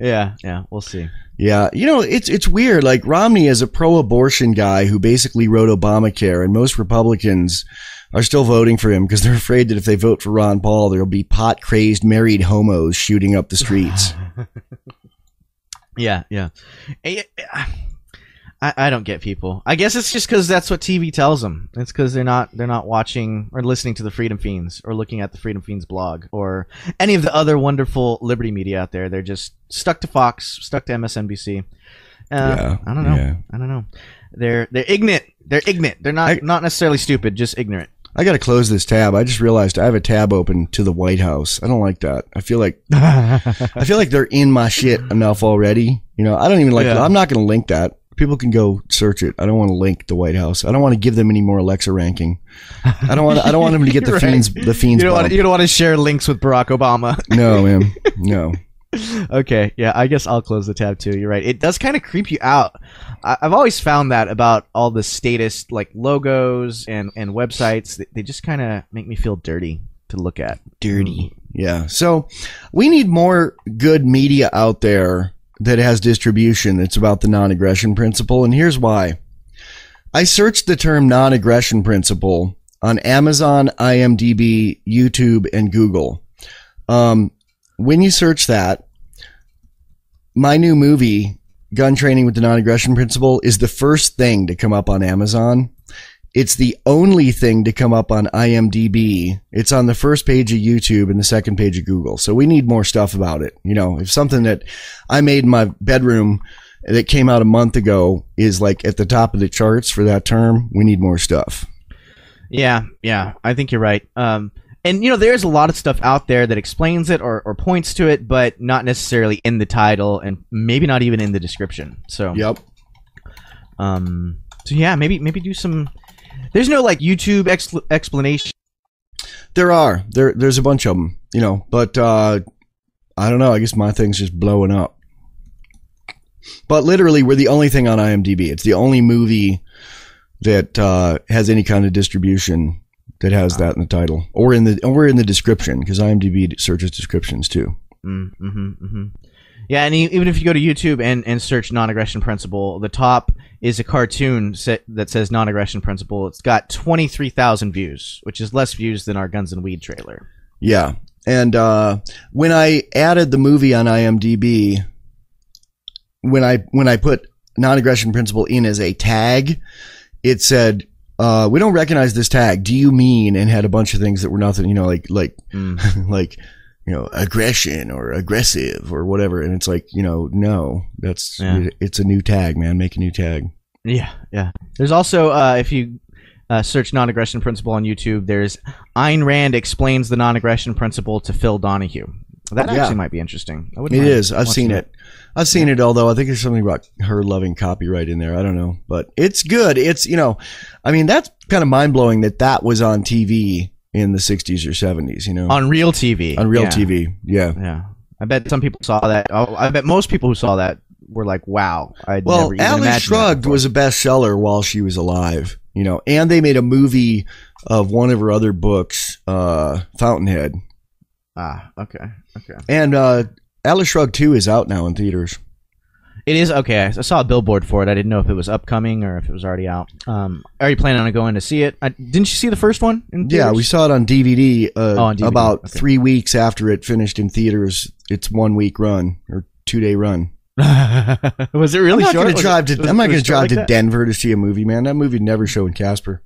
Yeah, yeah, we'll see. Yeah, you know, it's it's weird. Like, Romney is a pro-abortion guy who basically wrote Obamacare, and most Republicans are still voting for him because they're afraid that if they vote for Ron Paul, there'll be pot-crazed married homos shooting up the streets. Yeah, yeah. I, I don't get people. I guess it's just because that's what T V tells them. It's because they're not they're not watching or listening to the Freedom Feens or looking at the Freedom Feens blog or any of the other wonderful liberty media out there. They're just stuck to Fox, stuck to M S N B C. Uh, yeah, I don't know. Yeah. I don't know. They're they're ignorant. They're ignorant. They're not I, not necessarily stupid, just ignorant. I got to close this tab. I just realized I have a tab open to the White House. I don't like that. I feel like I feel like they're in my shit enough already. You know, I don't even like yeah. I'm not going to link that. People can go search it. I don't want to link the White House. I don't want to give them any more Alexa ranking. I don't want. I don't want them to get the right. fiends. The fiends. You don't, want to, you don't want to share links with Barack Obama. No, man. No. Okay. Yeah. I guess I'll close the tab too. You're right. It does kind of creep you out. I, I've always found that about all the statist like logos and and websites. They, they just kind of make me feel dirty to look at. Dirty. Yeah. So we need more good media out there that has distribution that's about the non-aggression principle. And here's why. I searched the term non-aggression principle on Amazon, I M D B, YouTube, and Google. Um, when you search that, my new movie, Gun Training with the Non-Aggression Principle, is the first thing to come up on Amazon. It's the only thing to come up on I M D B. It's on the first page of YouTube and the second page of Google. So we need more stuff about it. You know, if something that I made in my bedroom that came out a month ago is like at the top of the charts for that term, we need more stuff. Yeah, yeah, I think you're right. Um, and, you know, there's a lot of stuff out there that explains it or, or points to it, but not necessarily in the title and maybe not even in the description. So, yep. Um, so, yeah, maybe maybe do some... There's no like YouTube expl explanation. There are there. There's a bunch of them, you know. But uh, I don't know. I guess my thing's just blowing up. But literally, we're the only thing on I M D B. It's the only movie that uh, has any kind of distribution that has wow. that in the title or in the or in the description because I M D B searches descriptions too. Mm-hmm, mm-hmm. Yeah, and even if you go to YouTube and, and search non-aggression principle, the top is a cartoon set that says non-aggression principle. It's got twenty-three thousand views, which is less views than our Guns and Weed trailer. Yeah, and uh, when I added the movie on I M D B, when I when I put non-aggression principle in as a tag, it said, uh, we don't recognize this tag. Do you mean? And had a bunch of things that were nothing, you know, like, like, mm. like, you know, aggression or aggressive or whatever. And it's like, you know, no, that's, yeah. it's a new tag, man. Make a new tag. Yeah. Yeah. There's also, uh, if you uh, search non-aggression principle on YouTube, there's Ayn Rand explains the non-aggression principle to Phil Donahue. That actually yeah. might be interesting. I it is. I've seen it. it. I've seen yeah. it, although I think there's something about her loving copyright in there. I don't know, but it's good. It's, you know, I mean, that's kind of mind blowing that that was on T V in the sixties or seventies, you know, on real T V, on real yeah. T V. Yeah. Yeah. I bet some people saw that. I bet most people who saw that were like, wow. I'd well, Atlas Shrugged was a bestseller while she was alive, you know, and they made a movie of one of her other books, uh, Fountainhead. Ah, okay, okay. And uh, Atlas Shrugged two is out now in theaters. It is? Okay, I saw a billboard for it. I didn't know if it was upcoming or if it was already out. Um, are you planning on going to see it? I, didn't you see the first one in theaters? Yeah, we saw it on D V D, uh, oh, on D V D. About okay. three weeks after it finished in theaters. It's one-week run or two-day run. Was it really I'm short? Not gonna drive it, to, was, I'm not going to drive like to that? Denver to see a movie, man. That movie never showed in Casper.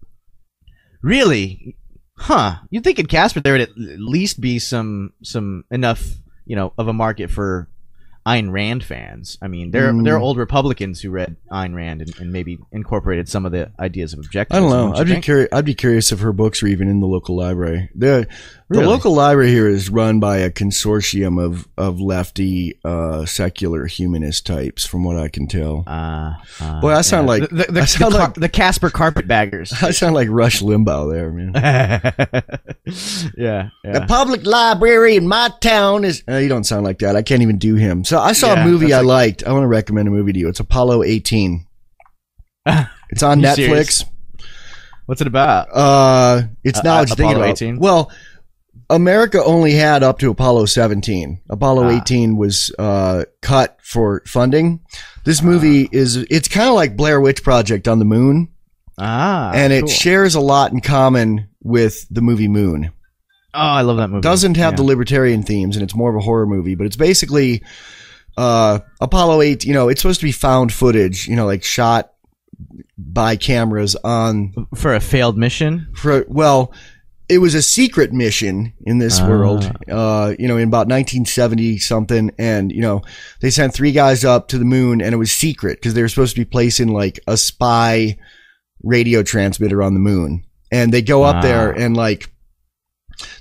Really? Huh? You'd think in Casper there would at least be some some enough, you know, of a market for Ayn Rand fans. I mean, there mm. there are old Republicans who read Ayn Rand and, and maybe incorporated some of the ideas of objectivism. I don't know. Don't I'd be curious. I'd be curious if her books are even in the local library. The really? The local library here is run by a consortium of of lefty uh, secular humanist types, from what I can tell. Uh, uh, Boy, I sound yeah. like the, the, I sound the, like the Casper Carpetbaggers. I sound like Rush Limbaugh there, man. yeah, yeah. The public library in my town is. Uh, you don't sound like that. I can't even do him. So I saw yeah, a movie I like, liked. I want to recommend a movie to you. It's Apollo eighteen. It's on Netflix. Serious? What's it about? Uh, it's uh, now uh, it's Apollo thinking eighteen. About, well, America only had up to Apollo seventeen. Apollo ah. eighteen was uh, cut for funding. This movie ah. is it's kind of like Blair Witch Project on the moon. Ah, and it cool. shares a lot in common with the movie Moon. Oh, I love that movie. Doesn't have yeah. the libertarian themes, and it's more of a horror movie, but it's basically. Uh, Apollo eight, you know, it's supposed to be found footage, you know, like shot by cameras on for a failed mission. For well, it was a secret mission in this uh. world, uh, you know, in about nineteen seventy something, and you know, they sent three guys up to the moon, and it was secret because they were supposed to be placing like a spy radio transmitter on the moon, and they go up uh. there and like.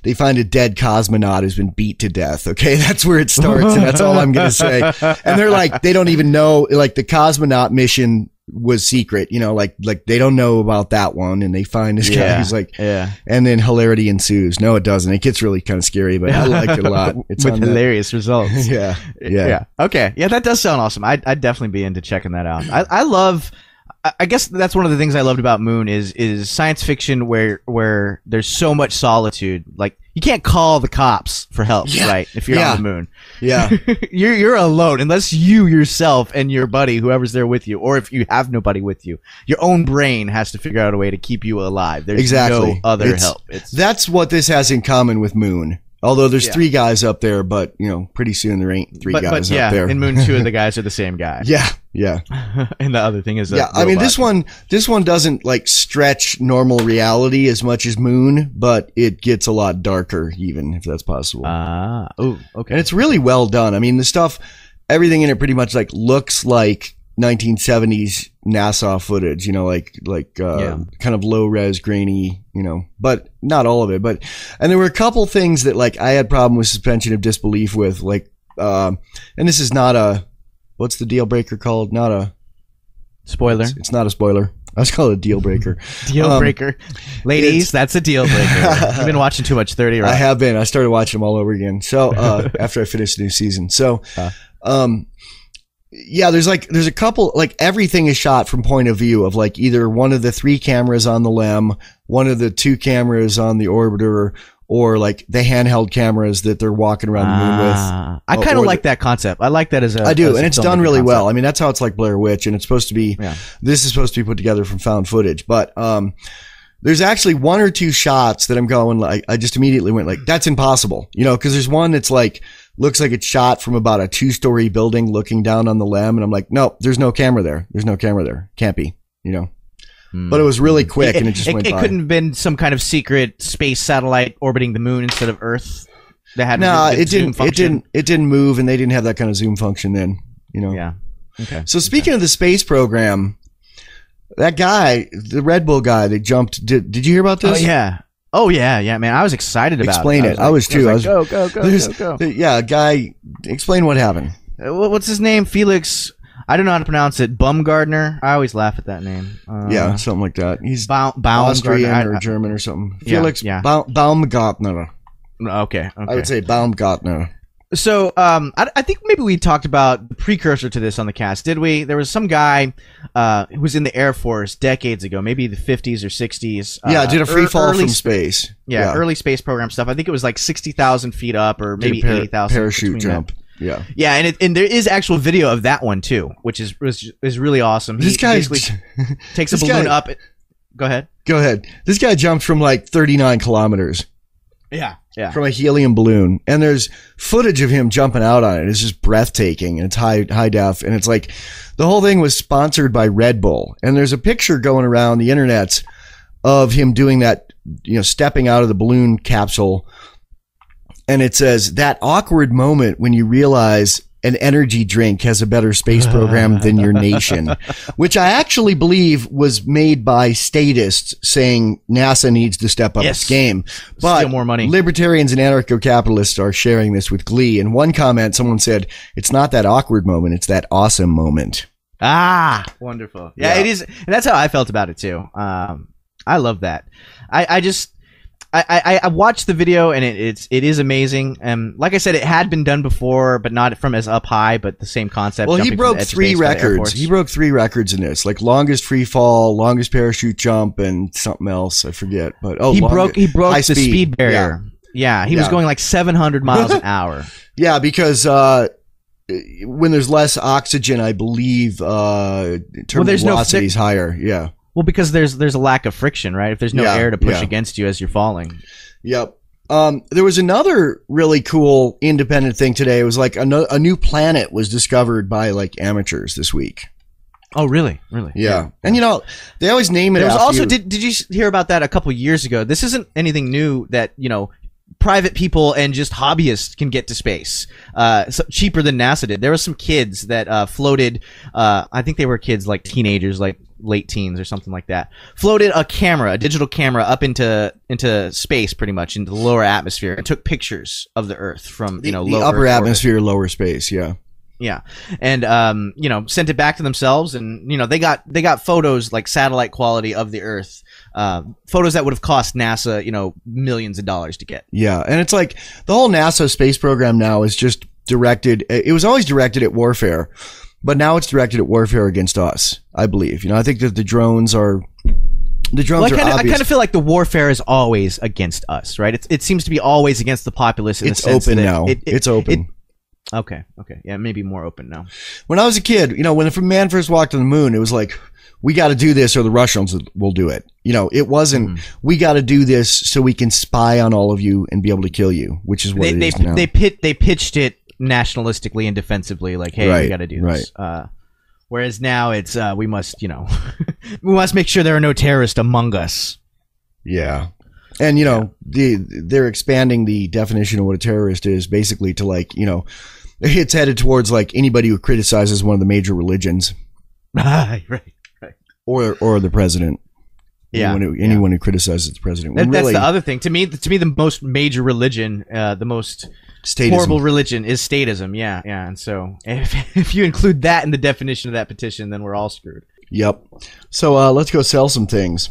They find a dead cosmonaut who's been beat to death. Okay, that's where it starts, and that's all I'm going to say. And they're like, they don't even know, like the cosmonaut mission was secret, you know, like like they don't know about that one, and they find this yeah, guy who's like, yeah. And then hilarity ensues. No, it doesn't. It gets really kind of scary, but I liked it a lot. It's with hilarious that. Results. yeah, yeah, yeah. Okay, yeah, that does sound awesome. I'd, I'd definitely be into checking that out. I, I love. I guess that's one of the things I loved about Moon is is science fiction where where there's so much solitude. Like you can't call the cops for help, yeah. right? If you're yeah. on the moon, yeah, you're you're alone unless you yourself and your buddy, whoever's there with you, or if you have nobody with you, your own brain has to figure out a way to keep you alive. There's exactly. no other it's, help. It's, that's what this has in common with Moon. Although there's yeah. three guys up there, but you know, pretty soon there ain't three but, guys but, up yeah, there. In Moon two of the guys are the same guy. Yeah, yeah. And the other thing is, yeah. I mean, this one, this one doesn't like stretch normal reality as much as Moon, but it gets a lot darker, even if that's possible. Ah, uh, oh, okay. And it's really well done. I mean, the stuff, everything in it, pretty much like looks like nineteen seventies NASA footage. You know, like like uh, yeah. kind of low res, grainy. You know, but not all of it, but, and there were a couple things that like I had problem with suspension of disbelief with, like, um, and this is not a, what's the deal breaker called? Not a spoiler. It's, it's not a spoiler. I was called a deal breaker. Deal um, breaker. Ladies, that's a deal breaker. You've been watching too much thirty, right? I have been. I started watching them all over again. So, uh, after I finished the new season. So, um, yeah, there's like, there's a couple, like everything is shot from point of view of like either one of the three cameras on the L E M, one of the two cameras on the orbiter, or like the handheld cameras that they're walking around the moon ah, with. I kind of like the, that concept. I like that as a I do, and it's done really concept. Well. I mean, that's how it's like Blair Witch, and it's supposed to be, yeah. this is supposed to be put together from found footage, but um, there's actually one or two shots that I'm going like, I just immediately went like, that's impossible, you know, because there's one that's like, looks like it's shot from about a two-story building looking down on the L E M. And I'm like, no, there's no camera there. There's no camera there. Can't be, you know. Mm. But it was really quick, it, and it just it, went it by. It couldn't have been some kind of secret space satellite orbiting the moon instead of Earth that had no, it didn't. It didn't. It didn't move, and they didn't have that kind of zoom function then, you know. Yeah. Okay. So speaking okay. of the space program, that guy, the Red Bull guy that jumped, did, did you hear about this? Oh, yeah. Oh, yeah. Yeah, man. I was excited about explain it. Explain it. I was too. I was, like, I was, I was, go, go, go, go, go. Yeah, a guy. Explain what happened. What's his name? Felix. I don't know how to pronounce it. Baumgartner. I always laugh at that name. Uh, yeah, something like that. He's ba- Austrian I, or German or something. Yeah, Felix yeah. Ba- Baumgartner. Okay, okay. I would say Baumgartner. So um, I, I think maybe we talked about the precursor to this on the cast, did we? There was some guy uh, who was in the Air Force decades ago, maybe the fifties or sixties. Yeah, uh, did a free fall from space. Sp- yeah, yeah, early space program stuff. I think it was like sixty thousand feet up or maybe par- eighty thousand. Parachute jump. That. Yeah, yeah, and it, and there is actual video of that one too, which is is, is really awesome. This he guy basically takes a balloon guy, up. It, go ahead. Go ahead. This guy jumped from like thirty-nine kilometers. Yeah, yeah. From a helium balloon, and there's footage of him jumping out on it. It's just breathtaking, and it's high high def, and it's like the whole thing was sponsored by Red Bull. And there's a picture going around the internets of him doing that, you know, stepping out of the balloon capsule. And it says that awkward moment when you realize an energy drink has a better space program than your nation, which I actually believe was made by statists saying NASA needs to step up yes. its game. But still more money. Libertarians and anarcho-capitalists are sharing this with glee. In one comment, someone said, it's not that awkward moment. It's that awesome moment. Ah, wonderful. Yeah, yeah. It is. And that's how I felt about it, too. Um, I love that. I, I just... I, I, I watched the video, and it, it's it is amazing. And um, like I said, it had been done before, but not from as up high, but the same concept. Well, he broke three records. He broke three records in this, like longest free fall, longest parachute jump, and something else. I forget. But oh, he long, broke he broke the speed, speed barrier. Yeah, yeah he yeah. was going like seven hundred miles an hour. Yeah, because uh, when there's less oxygen, I believe uh, terminal well, velocity is no, higher. Yeah. Well, because there's there's a lack of friction, right? If there's no yeah, air to push yeah. against you as you're falling. Yep. Um, there was another really cool independent thing today. It was like a, no, a new planet was discovered by like amateurs this week. Oh, really? Really? Yeah. yeah. And, you know, they always name it there was after also, you. Did, did you hear about that a couple years ago? This isn't anything new that, you know, private people and just hobbyists can get to space uh, so cheaper than NASA did. There were some kids that uh, floated. Uh, I think they were kids like teenagers, like late teens or something like that, floated a camera, a digital camera up into into space, pretty much into the lower atmosphere, and took pictures of the Earth from, you know, the, the upper atmosphere, lower space. Yeah. Yeah. And, um, you know, sent it back to themselves. And, you know, they got they got photos like satellite quality of the Earth, uh, photos that would have cost NASA, you know, millions of dollars to get. Yeah. And it's like the whole NASA space program now is just directed. It was always directed at warfare, but now it's directed at warfare against us, I believe. You know, I think that the drones are. The drones well, I kinda, are obvious. I kind of feel like the warfare is always against us, right? It, it seems to be always against the populace. In it's the sense open that now. It, it, it's open. It, Okay. Okay. Yeah. Maybe more open now. When I was a kid, you know, when the man first walked on the moon, it was like, we got to do this or the Russians will do it. You know, it wasn't, mm-hmm. we got to do this so we can spy on all of you and be able to kill you, which is what they, it is they, now. They, pit, they pitched it nationalistically and defensively, like, hey, right, we got to do this. Right. Uh, whereas now it's, uh, we must, you know, we must make sure there are no terrorists among us. Yeah. And, you know, yeah. the they're expanding the definition of what a terrorist is basically to, like, you know, it's headed towards like anybody who criticizes one of the major religions. right, right, right. Or or the president. Yeah. Anyone who, anyone yeah. who criticizes the president. That, really, that's the other thing. To me, to me, the most major religion, uh, the most statism. horrible religion is statism. Yeah, yeah. And so if, if you include that in the definition of that petition, then we're all screwed. Yep. So uh, let's go sell some things.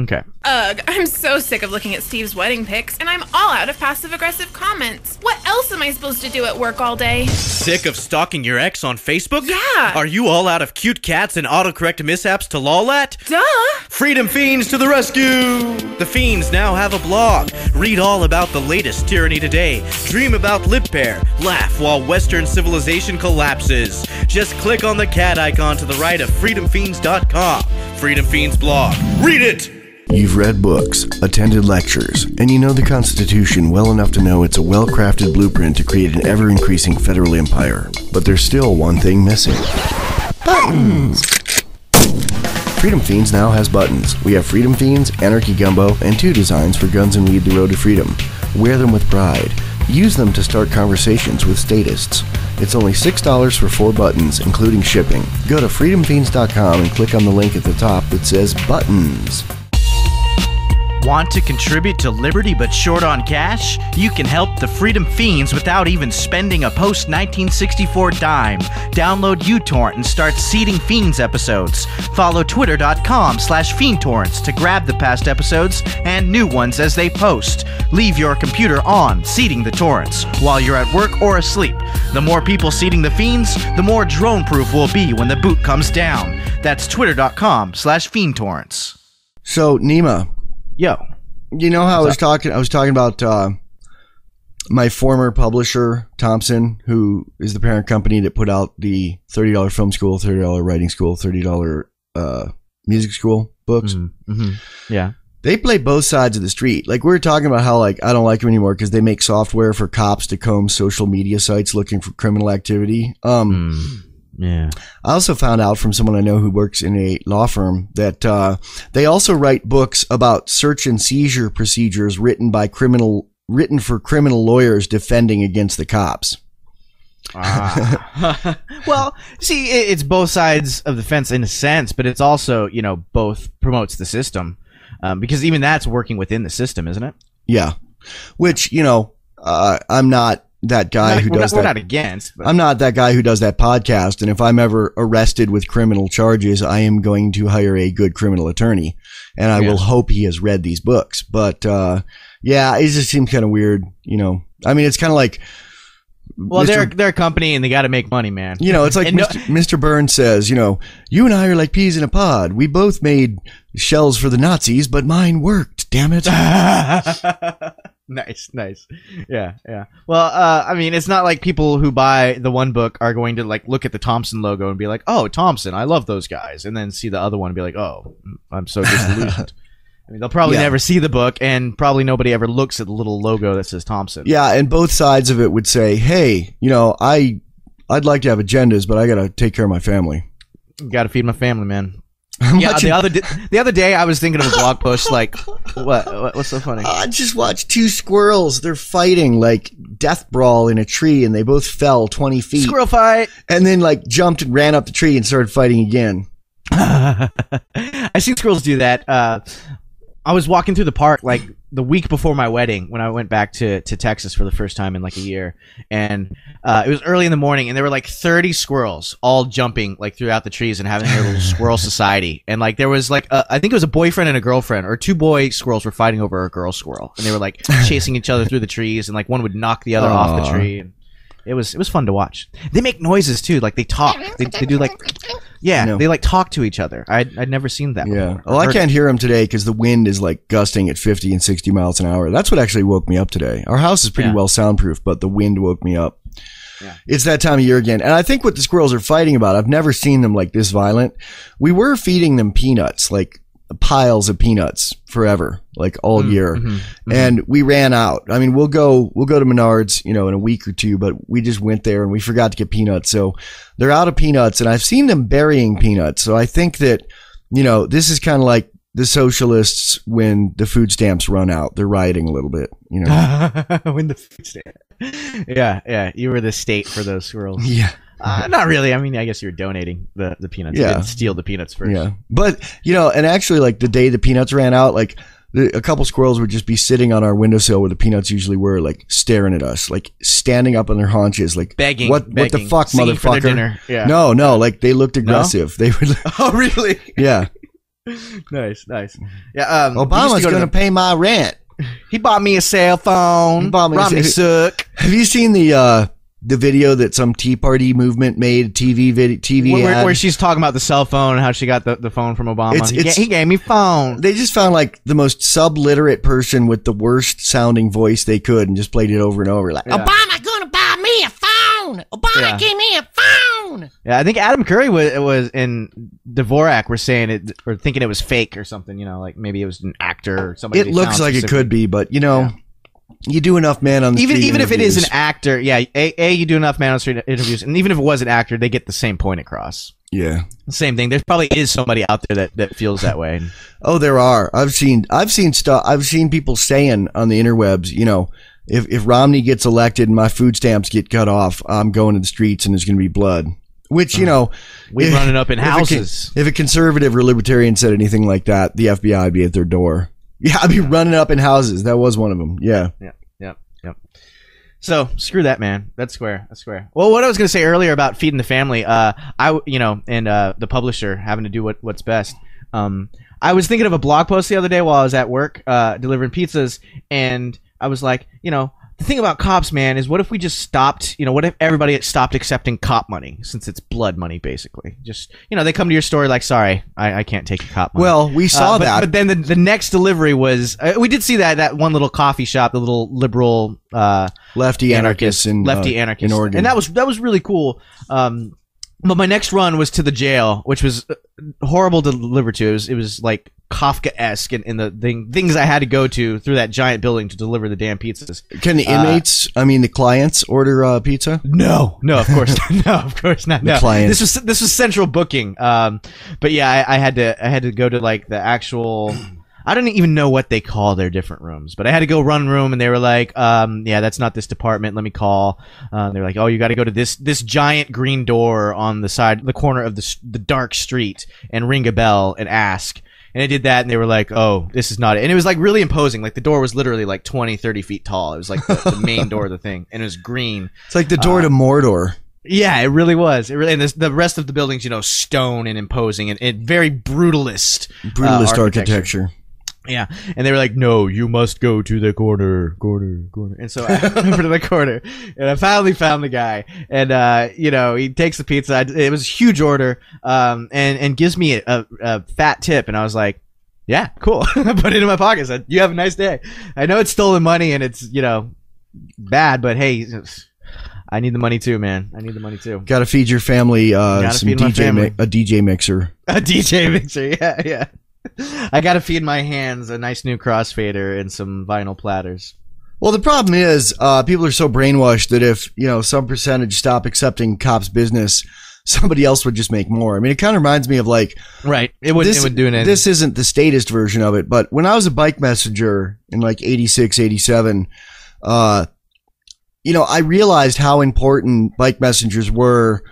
Okay. Ugh, I'm so sick of looking at Steve's wedding pics, and I'm all out of passive-aggressive comments. What else am I supposed to do at work all day? Sick of stalking your ex on Facebook? Yeah! Are you all out of cute cats and autocorrect mishaps to lol at? Duh! Freedom Fiends to the rescue! The Fiends now have a blog. Read all about the latest tyranny today. Dream about lip pair. Laugh while Western civilization collapses. Just click on the cat icon to the right of freedom fiends dot com. Freedom Fiends blog. Read it! You've read books, attended lectures, and you know the Constitution well enough to know it's a well-crafted blueprint to create an ever-increasing federal empire. But there's still one thing missing. Buttons! Freedom Feens now has buttons. We have Freedom Feens, Anarchy Gumbo, and two designs for guns and weed the road to freedom. Wear them with pride. Use them to start conversations with statists. It's only six dollars for four buttons, including shipping. Go to freedom feens dot com and click on the link at the top that says Buttons. Want to contribute to Liberty but short on cash? You can help the Freedom Feens without even spending a post nineteen sixty-four dime. Download uTorrent and start seeding Fiends episodes. Follow twitter.com slash fiendtorrents to grab the past episodes and new ones as they post. Leave your computer on seeding the torrents while you're at work or asleep. The more people seeding the Fiends, the more drone-proof we'll be when the boot comes down. That's twitter.com slash fiendtorrents. So, Neema... Yo, you know how I was talking? I was talking about uh, my former publisher Thompson, who is the parent company that put out the thirty dollar film school, thirty dollar writing school, thirty dollar uh, music school books. Mm-hmm. Mm-hmm. Yeah, they play both sides of the street. Like we were talking about how like I don't like them anymore because they make software for cops to comb social media sites looking for criminal activity. Um, mm. Yeah. I also found out from someone I know who works in a law firm that uh, they also write books about search and seizure procedures written by criminal, written for criminal lawyers defending against the cops. Ah. Well, see, it's both sides of the fence in a sense, but it's also, you know, both promotes the system um, because even that's working within the system, isn't it? Yeah. Which, you know, uh, I'm not. That guy not, who does not, that. We're not against. But. I'm not that guy who does that podcast. And if I'm ever arrested with criminal charges, I am going to hire a good criminal attorney, and I yeah. will hope he has read these books. But uh, yeah, it just seems kind of weird, you know. I mean, it's kind of like. Well, Mister they're they're a company and they got to make money, man. You know, it's like no- Mister Burns says, you know, you and I are like peas in a pod. We both made shells for the Nazis, but mine worked. Damn it. Nice, nice. Yeah, yeah. Well, uh, I mean, it's not like people who buy the one book are going to, like, look at the Thompson logo and be like, oh, Thompson, I love those guys. And then see the other one and be like, oh, I'm so disillusioned. I mean, they'll probably yeah. never see the book, and probably nobody ever looks at the little logo that says Thompson. Yeah, and both sides of it would say, hey, you know, I, I'd like to have agendas, but I got to take care of my family. Got to feed my family, man. I'm yeah, watching- the other di- the other day I was thinking of a blog post like, what, what what's so funny? I just watched two squirrels. They're fighting like death brawl in a tree, and they both fell twenty feet. Squirrel fight, and then like jumped and ran up the tree and started fighting again. I seen squirrels do that. Uh, I was walking through the park like the week before my wedding when I went back to, to Texas for the first time in like a year, and uh, it was early in the morning, and there were like thirty squirrels all jumping like throughout the trees and having their little squirrel society, and like there was like a, I think it was a boyfriend and a girlfriend, or two boy squirrels were fighting over a girl squirrel, and they were like chasing each other through the trees, and like one would knock the other Aww. Off the tree, and it was it was fun to watch. They make noises too, like they talk, they, they do like. Yeah, no. They like talk to each other. I'd, I'd never seen that yeah. before. Well, I can't hear them today because the wind is like gusting at fifty and sixty miles an hour. That's what actually woke me up today. Our house is pretty yeah. well soundproof, but the wind woke me up. Yeah. It's that time of year again. And I think what the squirrels are fighting about, I've never seen them like this violent. We were feeding them peanuts, like piles of peanuts forever, like all mm, year. Mm-hmm, mm-hmm. And we ran out. I mean, we'll go, we'll go to Menards, you know, in a week or two, but we just went there and we forgot to get peanuts. So they're out of peanuts, and I've seen them burying peanuts. So I think that, you know, this is kind of like the socialists when the food stamps run out, they're rioting a little bit, you know, when the food stamp. Yeah. Yeah. You were the state for those squirrels. Yeah. Uh, not really. I mean, I guess you're donating the, the peanuts. Yeah. You didn't steal the peanuts first. Yeah. But, you know, and actually, like, the day the peanuts ran out, like, the, a couple squirrels would just be sitting on our windowsill where the peanuts usually were, like, staring at us, like, standing up on their haunches, like, begging. What, begging, what the fuck, motherfucker? For their dinner. Yeah. No, no. Like, they looked aggressive. No? They would. Oh, really? Yeah. Nice, nice. Yeah. Um, Obama's going to the- pay my rent. He bought me a cell phone. Romney suck. Have you seen the, uh, the video that some Tea Party movement made, T V video, T V where, ad. Where she's talking about the cell phone and how she got the, the phone from Obama. It's, it's, he, he gave me phone. They just found like the most subliterate person with the worst sounding voice they could and just played it over and over. Like, yeah. Obama gonna buy me a phone. Obama yeah. gave me a phone. Yeah, I think Adam Curry was was in Dvorak were saying it or thinking it was fake or something, you know, like maybe it was an actor or somebody. It looks like it could be, but you know, yeah. you do enough man on the even, street even interviews. If it is an actor, yeah, a, a you do enough man on the street interviews, and even if it was an actor, they get the same point across. Yeah, same thing. There probably is somebody out there that, that feels that way. Oh, there are. I've seen I've seen stuff. I've seen people saying on the interwebs, you know, if if Romney gets elected and my food stamps get cut off, I'm going to the streets and there's going to be blood. Which, you know, we're running up in houses. If a, if a conservative or libertarian said anything like that, the F B I would be at their door. Yeah, I'd be yeah. running up in houses. That was one of them. Yeah. Yeah. Yeah. Yeah. So screw that, man. That's square. That's square. Well, what I was going to say earlier about feeding the family, uh, I, you know, and uh, the publisher having to do what, what's best. Um, I was thinking of a blog post the other day while I was at work uh, delivering pizzas, and I was like, you know, the thing about cops, man, is what if we just stopped, you know, what if everybody stopped accepting cop money, since it's blood money, basically? Just, you know, they come to your store like, sorry, I, I can't take your cop money. Well, we saw uh, but, that. But then the, the next delivery was, uh, we did see that, that one little coffee shop, the little liberal uh, lefty anarchist, anarchist in, lefty uh, anarchist. in Oregon. And that was, that was really cool. Um, but my next run was to the jail, which was horrible to deliver to. It was, it was like Kafka-esque in, in the thing, things I had to go to through that giant building to deliver the damn pizzas. Can the inmates, uh, I mean the clients, order uh, pizza? No, no, of course, no, of course not. No. The clients. This was this was central booking. Um, but yeah, I, I had to I had to go to like the actual. I don't even know what they call their different rooms, but I had to go run room, and they were like, um, yeah, that's not this department. Let me call. Uh, they were like, oh, you got to go to this this giant green door on the side, the corner of the, the dark street, and ring a bell and ask. And I did that, and they were like, oh, this is not it. And it was like really imposing. Like the door was literally like twenty, thirty feet tall. It was like the, the main door of the thing, and it was green. It's like the door uh, to Mordor. Yeah, it really was. It really, and this, the rest of the buildings, you know, stone and imposing, and, and very brutalist. Brutalist uh, architecture. architecture. Yeah, and they were like, "No, you must go to the corner, corner, corner." And so I went to the corner, and I finally found the guy. And uh, you know, he takes the pizza. I, it was a huge order, um, and and gives me a, a, a fat tip. And I was like, "Yeah, cool." I put it in my pocket. I said, "You have a nice day." I know it's stolen money, and it's, you know, bad, but hey, I need the money too, man. I need the money too. Got to feed your family. Uh, some D J family. Mi- a D J mixer. A D J mixer. Yeah, yeah. I gotta feed my hands a nice new crossfader and some vinyl platters. Well, the problem is uh, people are so brainwashed that if, you know, some percentage stop accepting cops' business, somebody else would just make more. I mean, it kind of reminds me of like, right? It would. This, it would do an end. This isn't the statist version of it, but when I was a bike messenger in like eighty-six, eighty-seven, uh, you know, I realized how important bike messengers were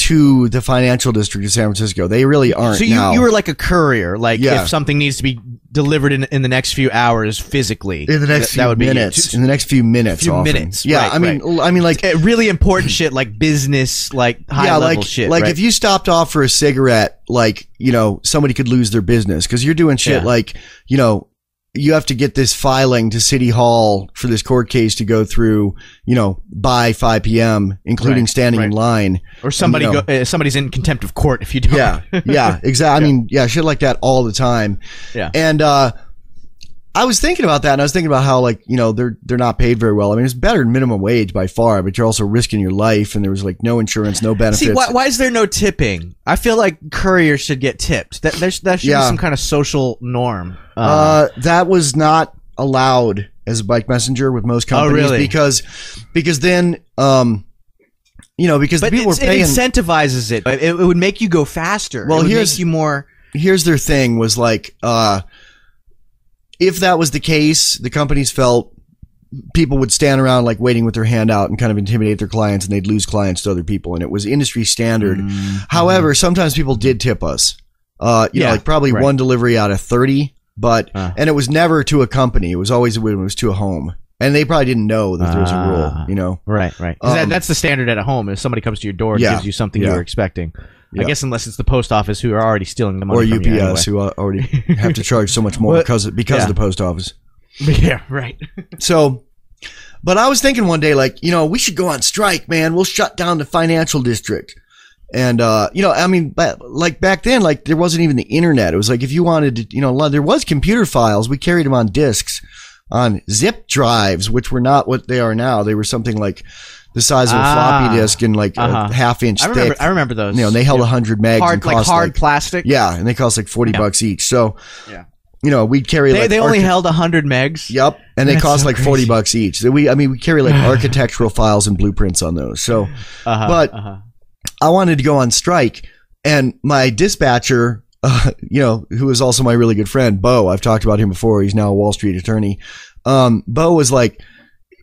to the financial district of San Francisco. They really aren't. So you, now. you were like a courier. Like yeah. if something needs to be delivered in, in the next few hours physically. In the next th- few that would minutes. Be, you know, in the next few minutes. Few often. minutes. Yeah. Right, I mean, right. I mean, like really important shit, like business, like high yeah, level like, shit. Like right? If you stopped off for a cigarette, like, you know, somebody could lose their business because you're doing shit yeah. like, you know, you have to get this filing to City Hall for this court case to go through, you know, by five p.m., including right, standing right. in line. Or somebody and, you know, go, uh, somebody's in contempt of court if you don't. Yeah, yeah, exactly. Yeah. I mean, yeah, shit like that all the time. Yeah. And uh, I was thinking about that, and I was thinking about how, like, you know, they're they're not paid very well. I mean, it's better than minimum wage by far, but you're also risking your life, and there was, like, no insurance, no benefits. See, why, why is there no tipping? I feel like couriers should get tipped. That, there's, that should yeah. be some kind of social norm. Uh, that was not allowed as a bike messenger with most companies. Oh, really? because because then um, you know, because but the people were paying, it incentivizes it, but it, it would make you go faster. Well, it would here's make you more. Here's their thing was like uh, if that was the case, the companies felt people would stand around like waiting with their hand out and kind of intimidate their clients, and they'd lose clients to other people, and it was industry standard. Mm-hmm. However, sometimes people did tip us. Uh, you yeah, know, like probably right. one delivery out of thirty. But uh. and it was never to a company. It was always when it was to a home, and they probably didn't know that there was a rule. You know, right, right. Um, that, that's the standard at a home. If somebody comes to your door and yeah, gives you something yeah. you were expecting, yeah. I guess unless it's the post office who are already stealing the money, or from U P S you anyway. Who already have to charge so much more well, because of, because yeah. of the post office. Yeah, right. So, but I was thinking one day, like, you know, we should go on strike, man. We'll shut down the financial district. And, uh, you know, I mean, like back then, like there wasn't even the internet. It was like if you wanted to, you know, there was computer files. We carried them on discs, on zip drives, which were not what they are now. They were something like the size of a ah, floppy disk and like uh-huh. a half inch I remember, thick. I remember those. You know, and they held yeah. one hundred megs. Hard, and cost like hard like, plastic. Yeah, and they cost like forty yeah. bucks each. So, yeah. you know, we carry they, like... They only held one hundred megs? Yep. And they That's cost so like crazy. forty bucks each. So we, I mean, we carry like architectural files and blueprints on those. So, uh-huh, but uh-huh. I wanted to go on strike, and my dispatcher... Uh, you know, who is also my really good friend, Bo. I've talked about him before. He's now a Wall Street attorney. Um, Bo was like,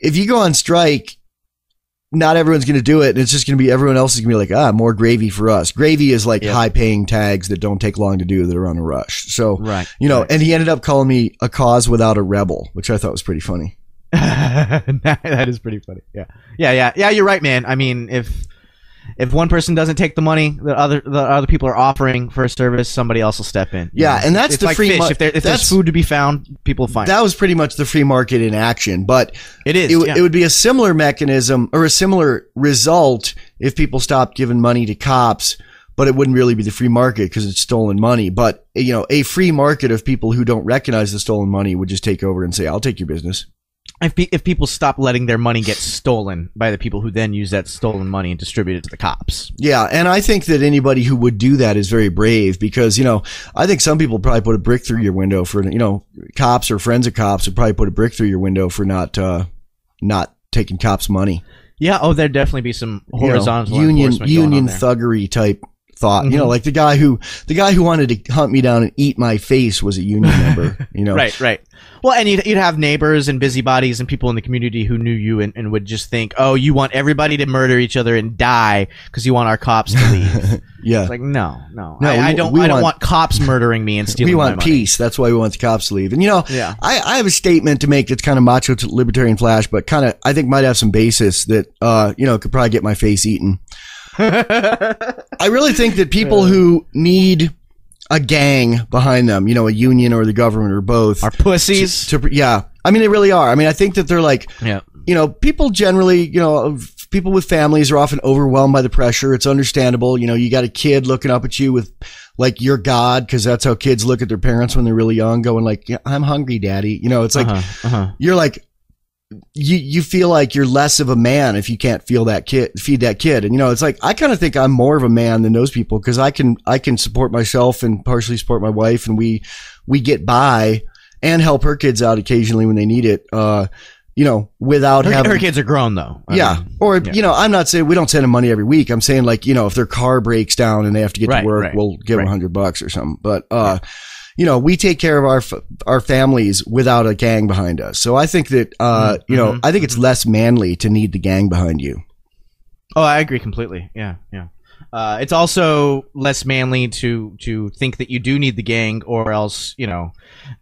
if you go on strike, not everyone's going to do it. And it's just going to be everyone else is going to be like, ah, more gravy for us. Gravy is like yep. high paying tags that don't take long to do that are on a rush. So, right, you know, right. and he ended up calling me a cause without a rebel, which I thought was pretty funny. That is pretty funny. Yeah. Yeah. Yeah. Yeah. You're right, man. I mean, if. If one person doesn't take the money that other the other people are offering for a service, somebody else will step in. Yeah, know? And that's it's the like free market. If, there, if there's food to be found, people find that it. That was pretty much the free market in action. But it is. It, yeah. it would be a similar mechanism or a similar result if people stopped giving money to cops, but it wouldn't really be the free market because it's stolen money. But you know, a free market of people who don't recognize the stolen money would just take over and say, "I'll take your business." If, pe if people stop letting their money get stolen by the people who then use that stolen money and distribute it to the cops. Yeah, and I think that anybody who would do that is very brave because, you know, I think some people probably put a brick through your window for, you know, cops or friends of cops would probably put a brick through your window for not uh, not taking cops' money. Yeah, oh, there'd definitely be some horizontal you know, union union thuggery type thought. Mm-hmm. You know, like the guy who the guy who wanted to hunt me down and eat my face was a union member, you know. Right, right. Well, and you'd, you'd have neighbors and busybodies and people in the community who knew you and, and would just think, oh, you want everybody to murder each other and die because you want our cops to leave. Yeah. It's like, no, no. no I, we, I, don't, I want, don't want cops murdering me and stealing my money. We want peace. That's why we want the cops to leave. And, you know, yeah. I, I have a statement to make that's kind of macho to libertarian flash, but kind of I think might have some basis that, uh, you know, could probably get my face eaten. I really think that people who need – a gang behind them, you know, a union or the government or both. Are pussies. To, to, yeah. I mean, they really are. I mean, I think that they're like, yeah. you know, people generally, you know, people with families are often overwhelmed by the pressure. It's understandable. You know, you got a kid looking up at you with like your God, because that's how kids look at their parents when they're really young, going like, yeah, I'm hungry, daddy. You know, it's like, uh-huh, uh-huh. you're like, you you feel like you're less of a man if you can't feel that kid feed that kid. And you know, it's like I kind of think I'm more of a man than those people because I can I can support myself and partially support my wife, and we we get by and help her kids out occasionally when they need it. Uh, you know, without her, having her kids are grown though. I yeah, mean, or yeah. you know, I'm not saying we don't send them money every week. I'm saying like you know, if their car breaks down and they have to get right, to work, right, we'll give right. them a hundred bucks or something. But uh. Right. You know, we take care of our our families without a gang behind us. So I think that, uh, you know, mm-hmm. I think it's less manly to need the gang behind you. Oh, I agree completely. Yeah, yeah. Uh, it's also less manly to to think that you do need the gang, or else, you know,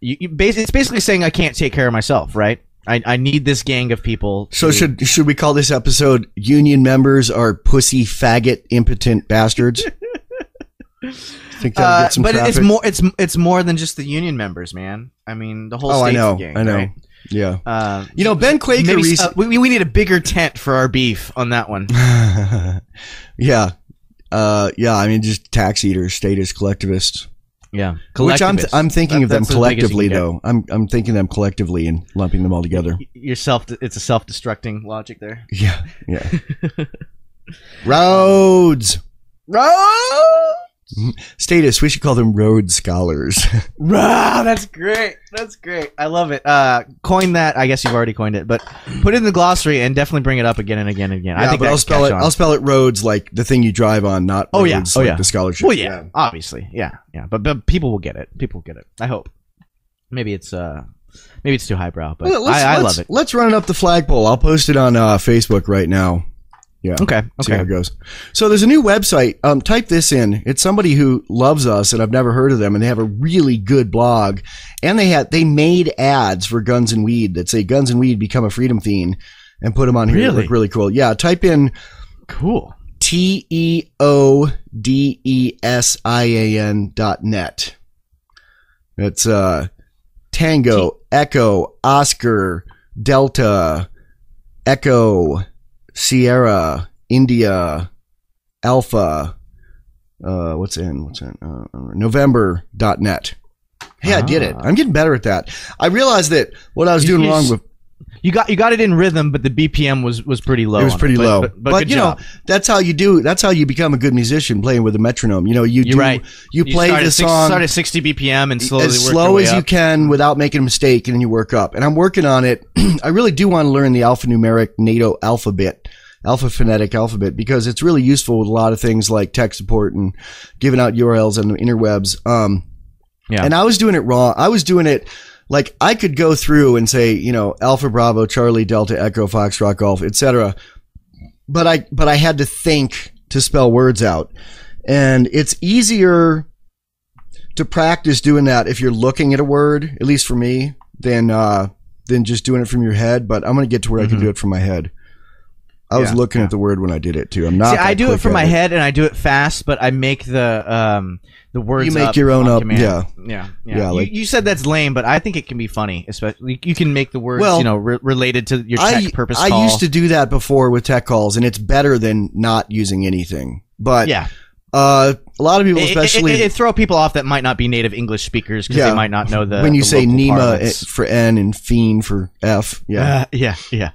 you, you basically, it's basically saying I can't take care of myself, right? I, I need this gang of people. So should should we call this episode "Union Members Are Pussy Faggot Impotent Bastards"? Think that'll get some uh, but traffic. it's more it's it's more than just the union members, man. I mean, the whole oh, state's I know, gang, I know. Right? Yeah. Uh, you know, Ben Quaker. Maybe, uh, we we need a bigger tent for our beef on that one. yeah, uh, yeah. I mean, just tax eaters, statist, collectivists. Yeah, which I'm th I'm thinking that, of them collectively the though. I'm I'm thinking them collectively and lumping them all together. Yourself, it's a self-destructing logic there. Yeah, yeah. Roads, roads. Status, we should call them Rhodes Scholars. Wow, that's great. That's great. I love it. Uh, coin that. I guess you've already coined it, but put it in the glossary and definitely bring it up again and again and again. Yeah, I think but I'll spell it. On. I'll spell it Rhodes like the thing you drive on, not oh, Rhodes, yeah. oh, like yeah. the scholarship. Well, yeah, yeah, obviously. Yeah, yeah. But, but people will get it. People will get it. I hope. Maybe it's uh, maybe it's too highbrow, but well, I, I love it. Let's run it up the flagpole. I'll post it on uh, Facebook right now. Yeah. Okay. Okay. See how it goes. So there's a new website. Um, type this in. It's somebody who loves us, and I've never heard of them. And they have a really good blog, and they had they made ads for Guns and Weed that say Guns and Weed become a freedom fiend, and put them on here. Really, look really cool. Yeah. Type in cool T E O D E S I A N dot net. That's uh, Tango T Echo Oscar Delta Echo. Sierra, India, Alpha, uh, what's in, what's in, uh, November dot net. Hey, ah. I did it. I'm getting better at that. I realized that what I was you, doing you wrong with. You got you got it in rhythm, but the B P M was was pretty low. It was pretty it. low. But, but, but, but you job. know, that's how you do. That's how you become a good musician, playing with a metronome. You know, you do, right. you, you play the song, start at sixty B P M and slowly as work slow as up. you can without making a mistake, and then you work up. And I'm working on it. I really do want to learn the alphanumeric NATO alphabet. Alpha phonetic alphabet, because it's really useful with a lot of things like tech support and giving out U R Ls on the interwebs. Um, yeah. And I was doing it wrong. I was doing it like I could go through and say, you know, Alpha Bravo, Charlie Delta Echo Fox Rock Golf, et cetera. But I but I had to think to spell words out, and it's easier to practice doing that if you're looking at a word, at least for me, than uh, than just doing it from your head. But I'm gonna get to where mm-hmm. I can do it from my head. I was yeah, looking yeah. at the word when I did it too. I'm not. See, I do it from my it. head and I do it fast, but I make the um the words. You make up your own up. Command. Yeah, yeah, yeah. yeah you, like, you said that's lame, but I think it can be funny. Especially you can make the words well, you know re related to your tech I, purpose. Call. I used to do that before with tech calls, and it's better than not using anything. But yeah. Uh, a lot of people, especially, it, it, it, it throw people off that might not be native English speakers because yeah. they might not know the. When you the say Neema for N and Fiend for F, yeah, uh, yeah, yeah.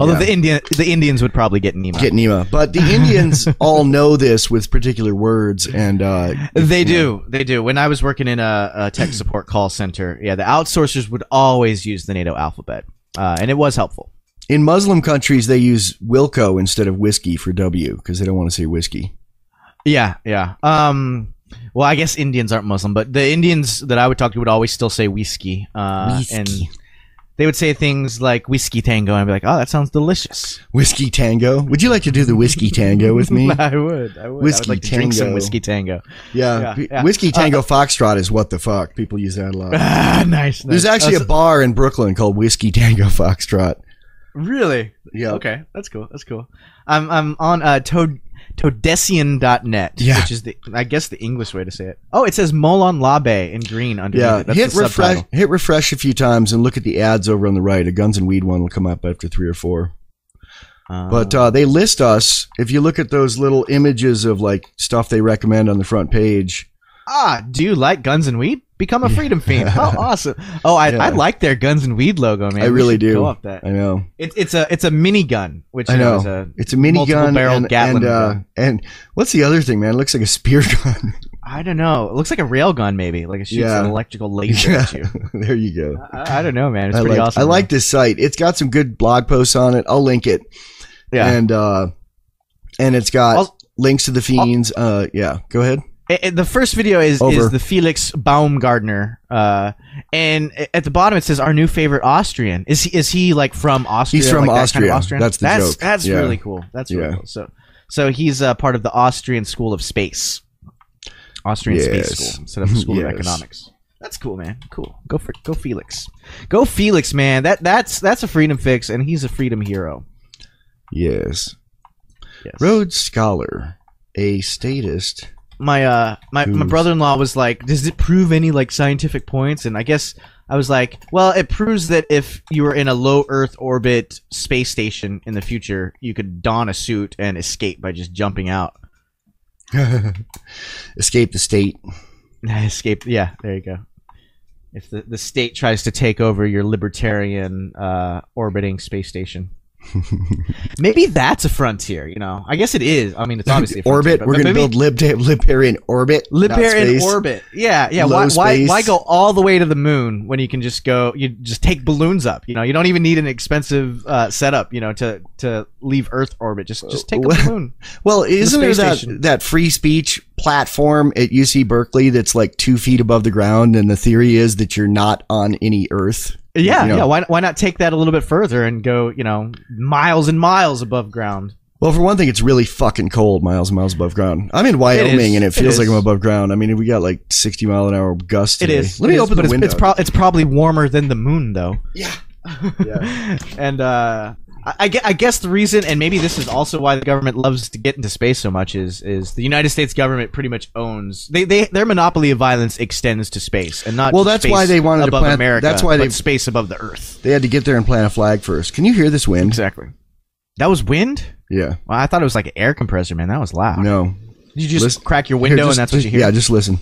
Although yeah. the Indian, the Indians would probably get Neema. Get Neema, but the Indians all know this with particular words, and uh, they do, know. they do. When I was working in a, a tech support call center, yeah, the outsourcers would always use the NATO alphabet, uh, and it was helpful. In Muslim countries, they use Wilco instead of whiskey for W because they don't want to say whiskey. Yeah, yeah. Um, well, I guess Indians aren't Muslim, but the Indians that I would talk to would always still say whiskey. Uh, whiskey. And they would say things like whiskey tango, and I'd be like, oh, that sounds delicious. Whiskey tango? Would you like to do the whiskey tango with me? I would. I would. Whiskey I would like tango. To drink some whiskey tango. Yeah. yeah, yeah. Whiskey tango uh, foxtrot is what the fuck. People use that a lot. Ah, nice, nice. There's actually oh, a bar in Brooklyn called Whiskey Tango Foxtrot. Really? Yeah. Okay. That's cool. That's cool. I'm, I'm on uh, Toad... Todesian dot net, yeah. which is the I guess the English way to say it. Oh, it says Molon Labe in green underneath. Yeah, That's hit refresh. Subtitle. Hit refresh a few times and look at the ads over on the right. A Guns and Weed one will come up after three or four. Uh, but uh, they list us. If you look at those little images of like stuff they recommend on the front page. Ah, do you like Guns and Weed? Become a Freedom Fiend. Oh, awesome! Oh, I, yeah. I like their Guns and Weed logo, man. I really do. Go off that. I know. It, it's a it's a minigun, which I know. Is a it's a minigun and Gatlin and, uh, and what's the other thing, man? It looks like a spear gun. I don't know. It looks like a rail gun, maybe. Like it shoots yeah. an electrical laser yeah. at you. There you go. I, I don't know, man. It's I pretty like, awesome. I man. like this site. It's got some good blog posts on it. I'll link it. Yeah. And uh, and it's got I'll, links to the fiends. I'll, uh, yeah. Go ahead. It, the first video is, is the Felix Baumgartner, uh, and at the bottom it says our new favorite Austrian. Is he is he like from Austria? He's from like Austria. That kind of Austrian? That's the that's, joke. That's yeah. really cool. That's really yeah. cool. So so he's uh, part of the Austrian School of Space, Austrian yes. Space School instead of the School yes. of Economics. That's cool, man. Cool. Go for go Felix. Go Felix, man. That that's that's a freedom fix, and he's a freedom hero. Yes. yes. Rhodes Scholar, a statist. My uh my, my brother-in-law was like, does it prove any like scientific points? And I guess I was like, well, it proves that if you were in a low Earth orbit space station in the future, you could don a suit and escape by just jumping out. Escape the state. Escape. Yeah, there you go. If the, the state tries to take over your libertarian uh, orbiting space station. Maybe that's a frontier, you know. I guess it is. I mean, it's obviously a frontier, orbit. We're gonna maybe, build Libtarian orbit. Libtarian orbit. Yeah, yeah. Why, why, why go all the way to the moon when you can just go? You just take balloons up. You know, you don't even need an expensive uh, setup. You know, to to leave Earth orbit. Just just take a balloon. Well, isn't there that that free speech platform at U C Berkeley that's like two feet above the ground, and the theory is that you're not on any Earth? Yeah, you know. yeah. Why, why not take that a little bit further and go, you know, miles and miles above ground? Well, for one thing, it's really fucking cold, miles and miles above ground. I'm in Wyoming, it and it feels it like I'm above ground. I mean, we got like sixty mile an hour gusts today. It is. Let it me is, open the it's, window. It's, pro it's probably warmer than the moon, though. Yeah. yeah. And uh, I, I guess the reason, and maybe this is also why the government loves to get into space so much, is is the United States government pretty much owns they they their monopoly of violence extends to space and not well. That's space why they wanted above to plant, America. That's why they space above the Earth. They had to get there and plant a flag first. Can you hear this wind? Exactly. That was wind. Yeah. Well, I thought it was like an air compressor, man. That was loud. No. Did you just listen, crack your window here, just, and that's what you hear? Yeah. Just listen.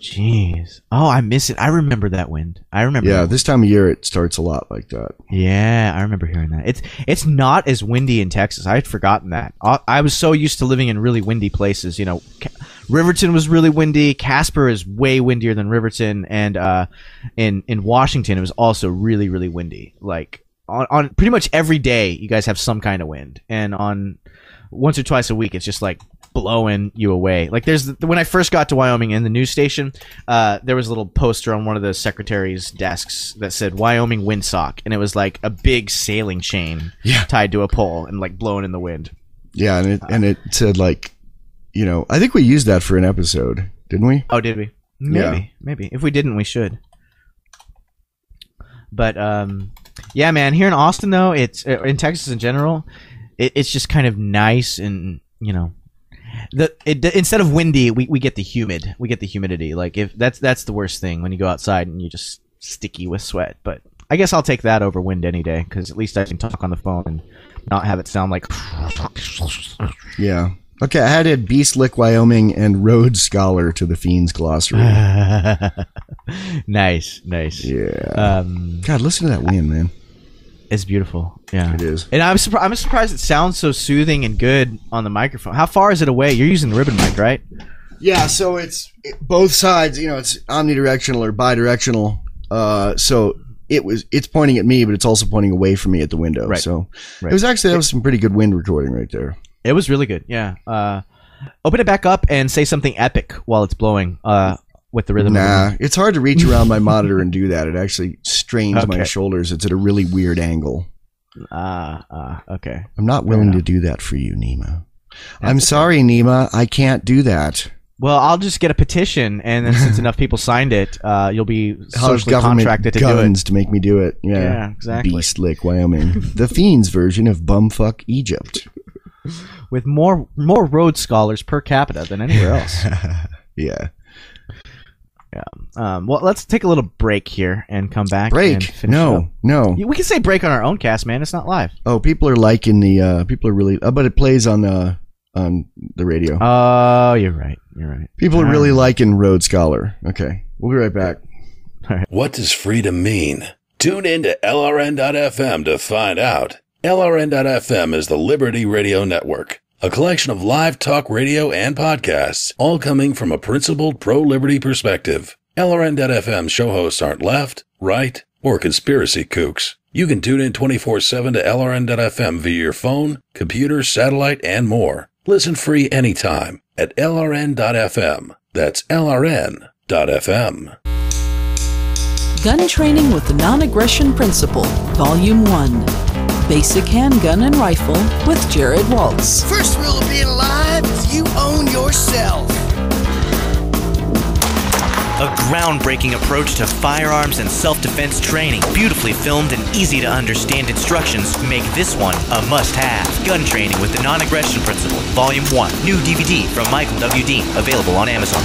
Jeez. Oh, I miss it. I remember that wind. I remember. Yeah, this time of year it starts a lot like that. Yeah, I remember hearing that. It's it's not as windy in Texas. I had forgotten that. I, I was so used to living in really windy places. You know, Ca- Riverton was really windy. Casper is way windier than Riverton, and uh, in in Washington it was also really really windy. Like on on pretty much every day you guys have some kind of wind, and on once or twice a week it's just like blowing you away. Like there's the, when I first got to Wyoming in the news station, uh there was a little poster on one of the secretary's desks that said Wyoming windsock, and it was like a big sailing chain yeah. tied to a pole and like blowing in the wind. Yeah, and it uh, and it said like, you know, I think we used that for an episode, didn't we? Oh, did we? Maybe, yeah. maybe. If we didn't, we should. But um, yeah, man. Here in Austin, though, it's in Texas in general, it, it's just kind of nice and you know. The it, instead of windy, we, we get the humid. We get the humidity. Like if that's that's the worst thing when you go outside and you're just sticky with sweat. But I guess I'll take that over wind any day because at least I can talk on the phone and not have it sound like. Yeah. Okay. I added Beast Lick, Wyoming, and Rhodes Scholar to the Fiends Glossary. Nice, nice. Yeah. Um, God, listen to that wind, man. It's beautiful. Yeah, it is. And I'm surprised. I'm surprised it sounds so soothing and good on the microphone. How far is it away? You're using the ribbon mic, right? Yeah. So it's it, both sides. You know, it's omnidirectional or bidirectional. Uh, so it was. It's pointing at me, but it's also pointing away from me at the window. Right. So right. It was actually that was some pretty good wind recording right there. It was really good. Yeah. Uh, open it back up and say something epic while it's blowing. Uh, with the rhythm. Nah, it's hard to reach around my monitor and do that. It actually strains okay. my shoulders. It's at a really weird angle. Ah, uh, uh, okay. I'm not willing to do that for you, Neema. That's I'm okay. sorry, Neema. I can't do that. Well, I'll just get a petition, and then since enough people signed it, uh, you'll be socially contracted to do it. Guns to make me do it. Yeah, yeah exactly. Beast Lick, Wyoming. The Fiends version of bumfuck Egypt. With more more Rhodes Scholars per capita than anywhere else. Yeah. Yeah. Um, well, let's take a little break here and come back. Break? And finish no, up. no. We can say break on our own cast, man. It's not live. Oh, people are liking the. Uh, people are really. Uh, but it plays on the on the radio. Oh, you're right. You're right. People All are really right. liking Rhodes Scholar. Okay, we'll be right back. All right. What does freedom mean? Tune in to L R N dot F M to find out. L R N dot F M is the Liberty Radio Network. A collection of live talk radio and podcasts, all coming from a principled pro-liberty perspective. L R N dot F M show hosts aren't left, right, or conspiracy kooks. You can tune in twenty-four seven to L R N dot F M via your phone, computer, satellite, and more. Listen free anytime at L R N dot F M. That's L R N dot F M. Gun Training with the Non-Aggression Principle, Volume one. Basic Handgun and Rifle with Jared Waltz. First rule of being alive is you own yourself. A groundbreaking approach to firearms and self-defense training. Beautifully filmed and easy to understand instructions make this one a must-have. Gun Training with the Non-Aggression Principle, Volume one. New D V D from Michael W. Dean, available on Amazon.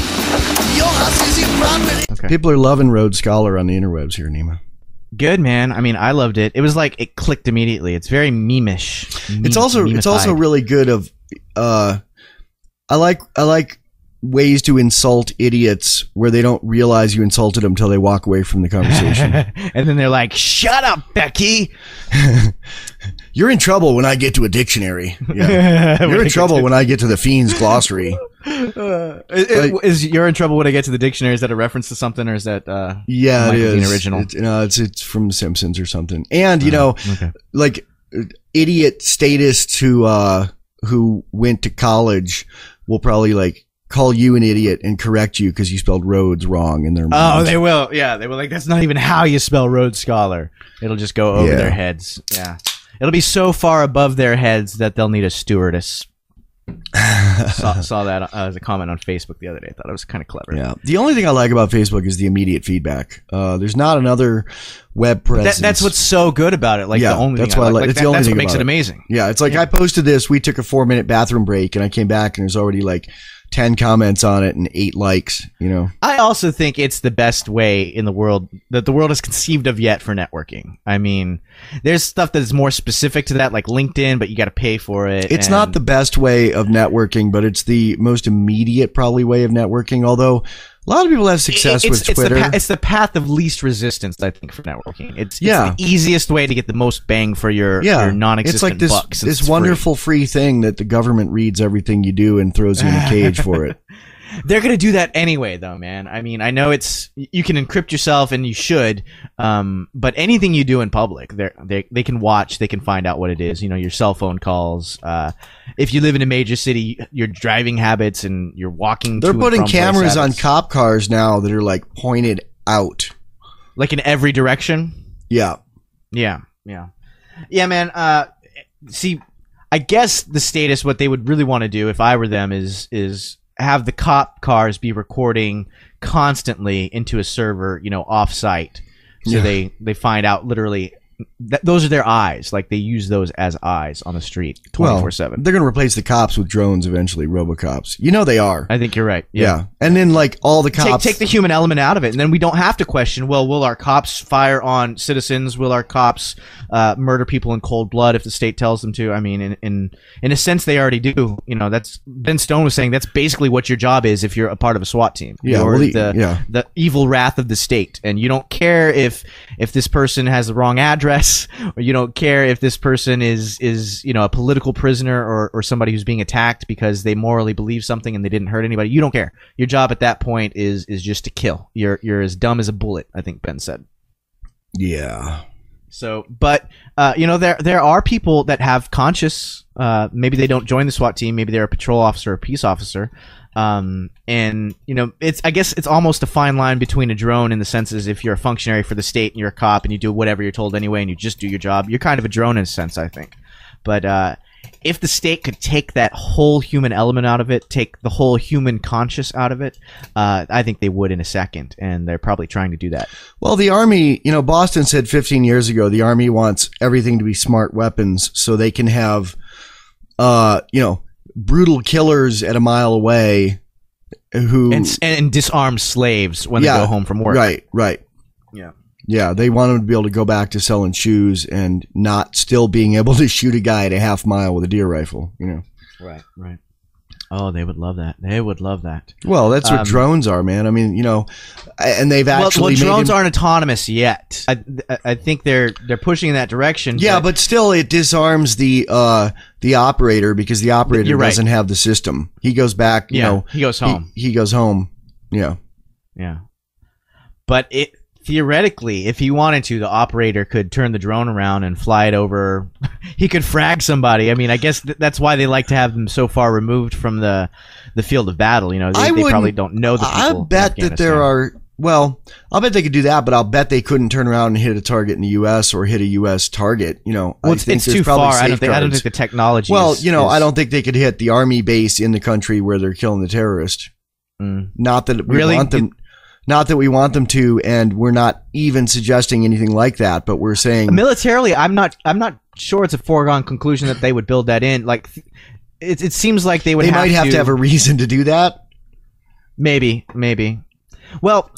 Your house is your property. Okay. People are loving Rhodes Scholar on the interwebs here, Neema. Good, man. I mean, I loved it. It was like it clicked immediately. It's very meme-ish. Meme- it's also meme-ified. It's also really good of uh I like I like ways to insult idiots where they don't realize you insulted them until they walk away from the conversation. And then they're like, "Shut up, Becky. You're in trouble when I get to a dictionary." Yeah. You're in trouble when I get to the Fiends Glossary. Uh, it, like, is you're in trouble when I get to the dictionary? Is that a reference to something, or is that uh, yeah, it is original? It, no, it's it's from Simpsons or something. And you uh, know, okay. like idiot statists who uh, who went to college will probably like call you an idiot and correct you because you spelled Rhodes wrong in their mind. Oh, they will. Yeah, they were like, that's not even how you spell Rhodes Scholar. It'll just go over yeah. their heads. Yeah, it'll be so far above their heads that they'll need a stewardess. saw, saw that uh, as a comment on Facebook the other day. I thought it was kind of clever. Yeah. The only thing I like about Facebook is the immediate feedback. Uh, there's not another web presence. That, that's what's so good about it. Like yeah, the only that's thing why I like. like it's that, the only that's thing what makes it amazing. Yeah. It's like yeah. I posted this. We took a four minute bathroom break, and I came back, and there's already like ten comments on it and eight likes. You know. I also think it's the best way in the world that the world is conceived of yet for networking. I mean, there's stuff that is more specific to that, like LinkedIn, but you got to pay for it. It's and- not the best way of networking, but it's the most immediate probably way of networking. Although A lot of people have success it's, with Twitter. It's the, it's the path of least resistance, I think, for networking. It's, yeah. it's the easiest way to get the most bang for your, yeah. your non-existent buck. It's like this, this it's wonderful free. free thing that the government reads everything you do and throws you in a cage for it. They're going to do that anyway, though, man. I mean, I know it's you can encrypt yourself, and you should, um, but anything you do in public, they they can watch. They can find out what it is. You know, your cell phone calls. Uh, if you live in a major city, your driving habits and your walking. They're to putting and from cameras on cop cars now that are like pointed out, like in every direction. Yeah, yeah, yeah, yeah, man. Uh, see, I guess the status what they would really want to do if I were them is is. have the cop cars be recording constantly into a server, you know, off-site. So yeah. they, they find out literally th those are their eyes. Like, they use those as eyes on the street twenty-four seven. Well, they're going to replace the cops with drones eventually, Robocops. You know they are. I think you're right. Yeah. yeah. And then, like, all the cops... Take, take the human element out of it, and then we don't have to question, well, will our cops fire on citizens? Will our cops uh, murder people in cold blood if the state tells them to? I mean, in, in, in a sense, they already do. You know, that's... Ben Stone was saying that's basically what your job is if you're a part of a SWAT team. Yeah, or well, the, the, yeah. the evil wrath of the state. And you don't care if, if this person has the wrong address, or you don't care if this person is is you know a political prisoner or, or somebody who's being attacked because they morally believe something and they didn't hurt anybody. You don't care. Your job at that point is is just to kill. You're you're as dumb as a bullet, I think Ben said. Yeah. So, but uh, you know there there are people that have conscience. Uh, maybe they don't join the SWAT team. Maybe they're a patrol officer, or a peace officer. Um, and you know, it's, I guess it's almost a fine line between a drone in the sense is if you're a functionary for the state and you're a cop and you do whatever you're told anyway, and you just do your job, you're kind of a drone in a sense, I think. But, uh, if the state could take that whole human element out of it, take the whole human conscious out of it, uh, I think they would in a second. And they're probably trying to do that. Well, the Army, you know, Boston said fifteen years ago, the Army wants everything to be smart weapons so they can have, uh, you know, brutal killers at a mile away who and, and disarm slaves when yeah, they go home from work. Right, right. Yeah. Yeah, they want them to be able to go back to selling shoes and not still being able to shoot a guy at a half mile with a deer rifle, you know. Right, right. Oh, they would love that. They would love that. Well, that's what um, drones are, man. I mean, you know, and they've actually well, well, drones made aren't autonomous yet. I, I think they're they're pushing in that direction. Yeah, but, but still, it disarms the uh, the operator because the operator doesn't right. have the system. He goes back. You yeah, know, he goes home. He, he goes home. Yeah, yeah. But it theoretically, if he wanted to, the operator could turn the drone around and fly it over. He could frag somebody. I mean, I guess th that's why they like to have them so far removed from the the field of battle. You know, they, they probably don't know the people. I bet that there are. Well, I'll bet they could do that, but I'll bet they couldn't turn around and hit a target in the U S or hit a U S target. You know, well, I it's, think it's too far. I don't think, I don't think the technology. Well, is, you know, is, I don't think they could hit the army base in the country where they're killing the terrorist. Mm. Not that we really? want them. It, Not that we want them to, and we're not even suggesting anything like that, but we're saying militarily. I'm not. I'm not sure it's a foregone conclusion that they would build that in. Like, it, it seems like they would. They have might have to, to have a reason to do that. Maybe, maybe. Well,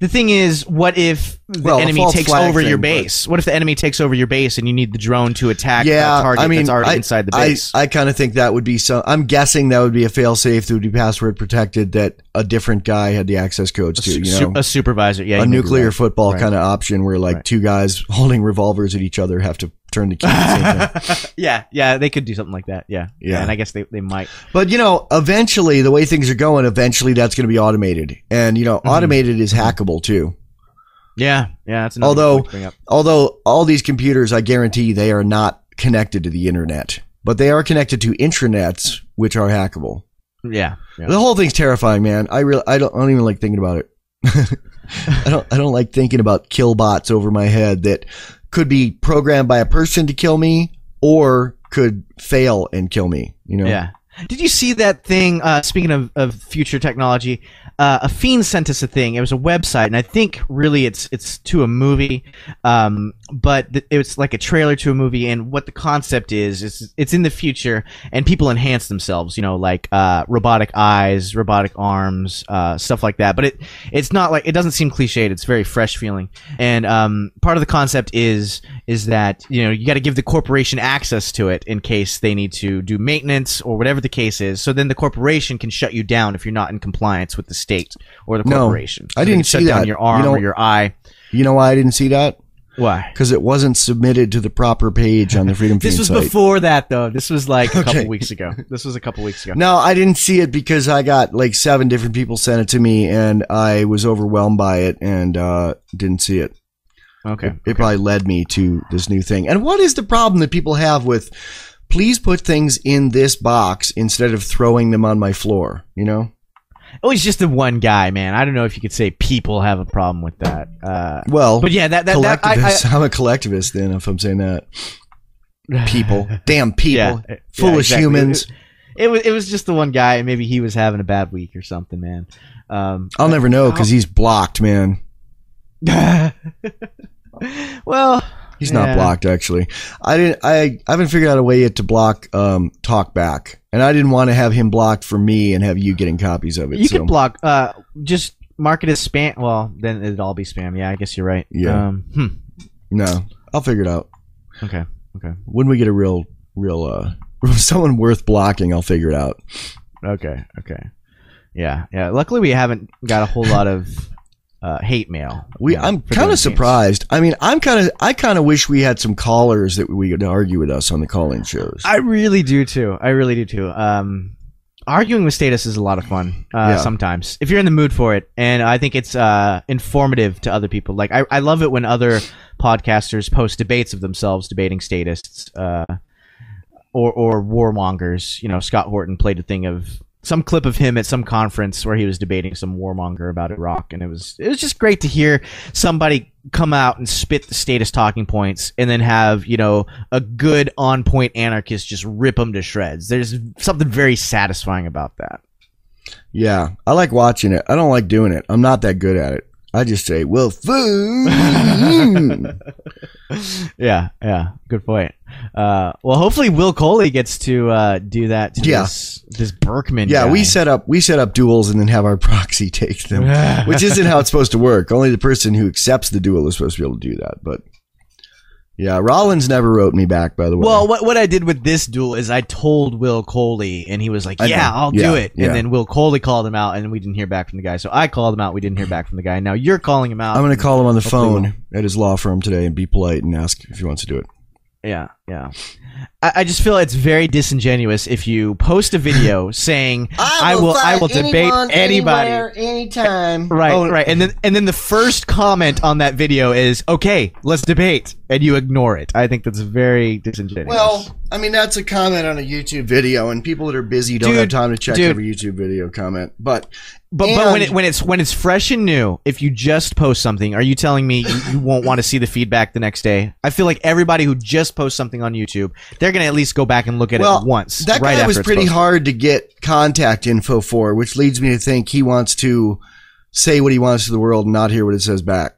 the thing is, what if the well, enemy takes over thing, your base? What if the enemy takes over your base, and you need the drone to attack yeah, the target I mean, that's already I, inside the base? I, I kind of think that would be so. I'm guessing that would be a failsafe that would be password protected that a different guy had the access codes to, you know, a supervisor, yeah, a nuclear football right. kind of option where like right. two guys holding revolvers at each other have to turn the key at the same time. Yeah, yeah, they could do something like that. Yeah, yeah, yeah, and I guess they they might. But you know, eventually, the way things are going, eventually that's going to be automated, and you know, mm-hmm. automated is hackable too. Yeah, yeah. That's another although, point to bring up. although all these computers, I guarantee they are not connected to the internet, but they are connected to intranets, which are hackable. Yeah, yeah. The whole thing's terrifying, man. I really, I don't, I don't even like thinking about it. I don't, I don't like thinking about kill bots over my head that could be programmed by a person to kill me, or could fail and kill me. You know? Yeah. Did you see that thing? Uh, speaking of, of future technology, uh, a fiend sent us a thing. It was a website, and I think really it's it's to a movie, um, but th it's like a trailer to a movie. And what the concept is is it's in the future, and people enhance themselves, you know, like uh, robotic eyes, robotic arms, uh, stuff like that. But it it's not like it doesn't seem cliched. It's very fresh feeling. And um, part of the concept is is that you know you got to give the corporation access to it in case they need to do maintenance or whatever. the case is. So then the corporation can shut you down if you're not in compliance with the state or the corporation. No, I didn't see that. Shut down your arm you know, or your eye. You know why I didn't see that? Why? Because it wasn't submitted to the proper page on the Freedom Feens site. This was before that, though. This was like a okay. couple weeks ago. This was a couple weeks ago. No, I didn't see it because I got like seven different people sent it to me, and I was overwhelmed by it and uh, didn't see it. Okay. It, okay. It probably led me to this new thing. And what is the problem that people have with, please put things in this box instead of throwing them on my floor, you know? Oh, he's just the one guy, man. I don't know if you could say people have a problem with that. Uh, well, but yeah, that, that, that I, I, I'm a collectivist then, if I'm saying that. People, damn people, yeah, foolish yeah, exactly. humans. It was it was just the one guy, and maybe he was having a bad week or something, man. Um, I'll never know because he's blocked, man. Well, he's yeah. not blocked actually. I didn't. I, I haven't figured out a way yet to block um, TalkBack. And I didn't want to have him blocked for me and have you getting copies of it. You so. Can block. Uh, just mark it as spam. Well, then it'd all be spam. Yeah, I guess you're right. Yeah. Um, hmm. No, I'll figure it out. Okay. Okay. When we get a real, real, uh, someone worth blocking, I'll figure it out. Okay. Okay. Yeah. Yeah. Luckily, we haven't got a whole lot of uh, hate mail. We. You know, I'm kind of surprised. I mean, I'm kind of. I kind of wish we had some callers that we could argue with us on the call-in shows. I really do too. I really do too. Um, arguing with status is a lot of fun. Uh, yeah. Sometimes, if you're in the mood for it, and I think it's uh informative to other people. Like I, I love it when other podcasters post debates of themselves debating statists, uh, or or warmongers. You know, Scott Horton played a thing of. Some clip of him at some conference where he was debating some warmonger about Iraq, and it was it was just great to hear somebody come out and spit the status talking points, and then have you know a good on point anarchist just rip them to shreds. There's something very satisfying about that. Yeah, I like watching it. I don't like doing it. I'm not that good at it. I just say, well, food. yeah, yeah, good point. Uh, well, hopefully, Will Coley gets to uh, do that to yeah. this, this Berkman Yeah, guy. we set up we set up duels and then have our proxy take them, which isn't how it's supposed to work. Only the person who accepts the duel is supposed to be able to do that. But yeah, Rollins never wrote me back, by the way. Well, what what I did with this duel is I told Will Coley, and he was like, yeah, I'll yeah, do it. Yeah. And then Will Coley called him out, and we didn't hear back from the guy. So I called him out. We didn't hear back from the guy. Now you're calling him out. I'm going to call him on the phone at his law firm today and be polite and ask if he wants to do it. Yeah, yeah. I, I just feel it's very disingenuous if you post a video saying I will, I will, I will debate anyone, anybody, anywhere, anytime. Right, oh, right. And then, and then the first comment on that video is, "Okay, let's debate," and you ignore it. I think that's very disingenuous. Well, I mean, that's a comment on a YouTube video, and people that are busy don't dude, have time to check dude. every YouTube video comment. But, but, but when it when it's when it's fresh and new, if you just post something, are you telling me you, you won't want to see the feedback the next day? I feel like everybody who just post something on YouTube, they're going to at least go back and look at well, it once. That right guy after was pretty posted. hard to get contact info for, which leads me to think he wants to say what he wants to the world and not hear what it says back.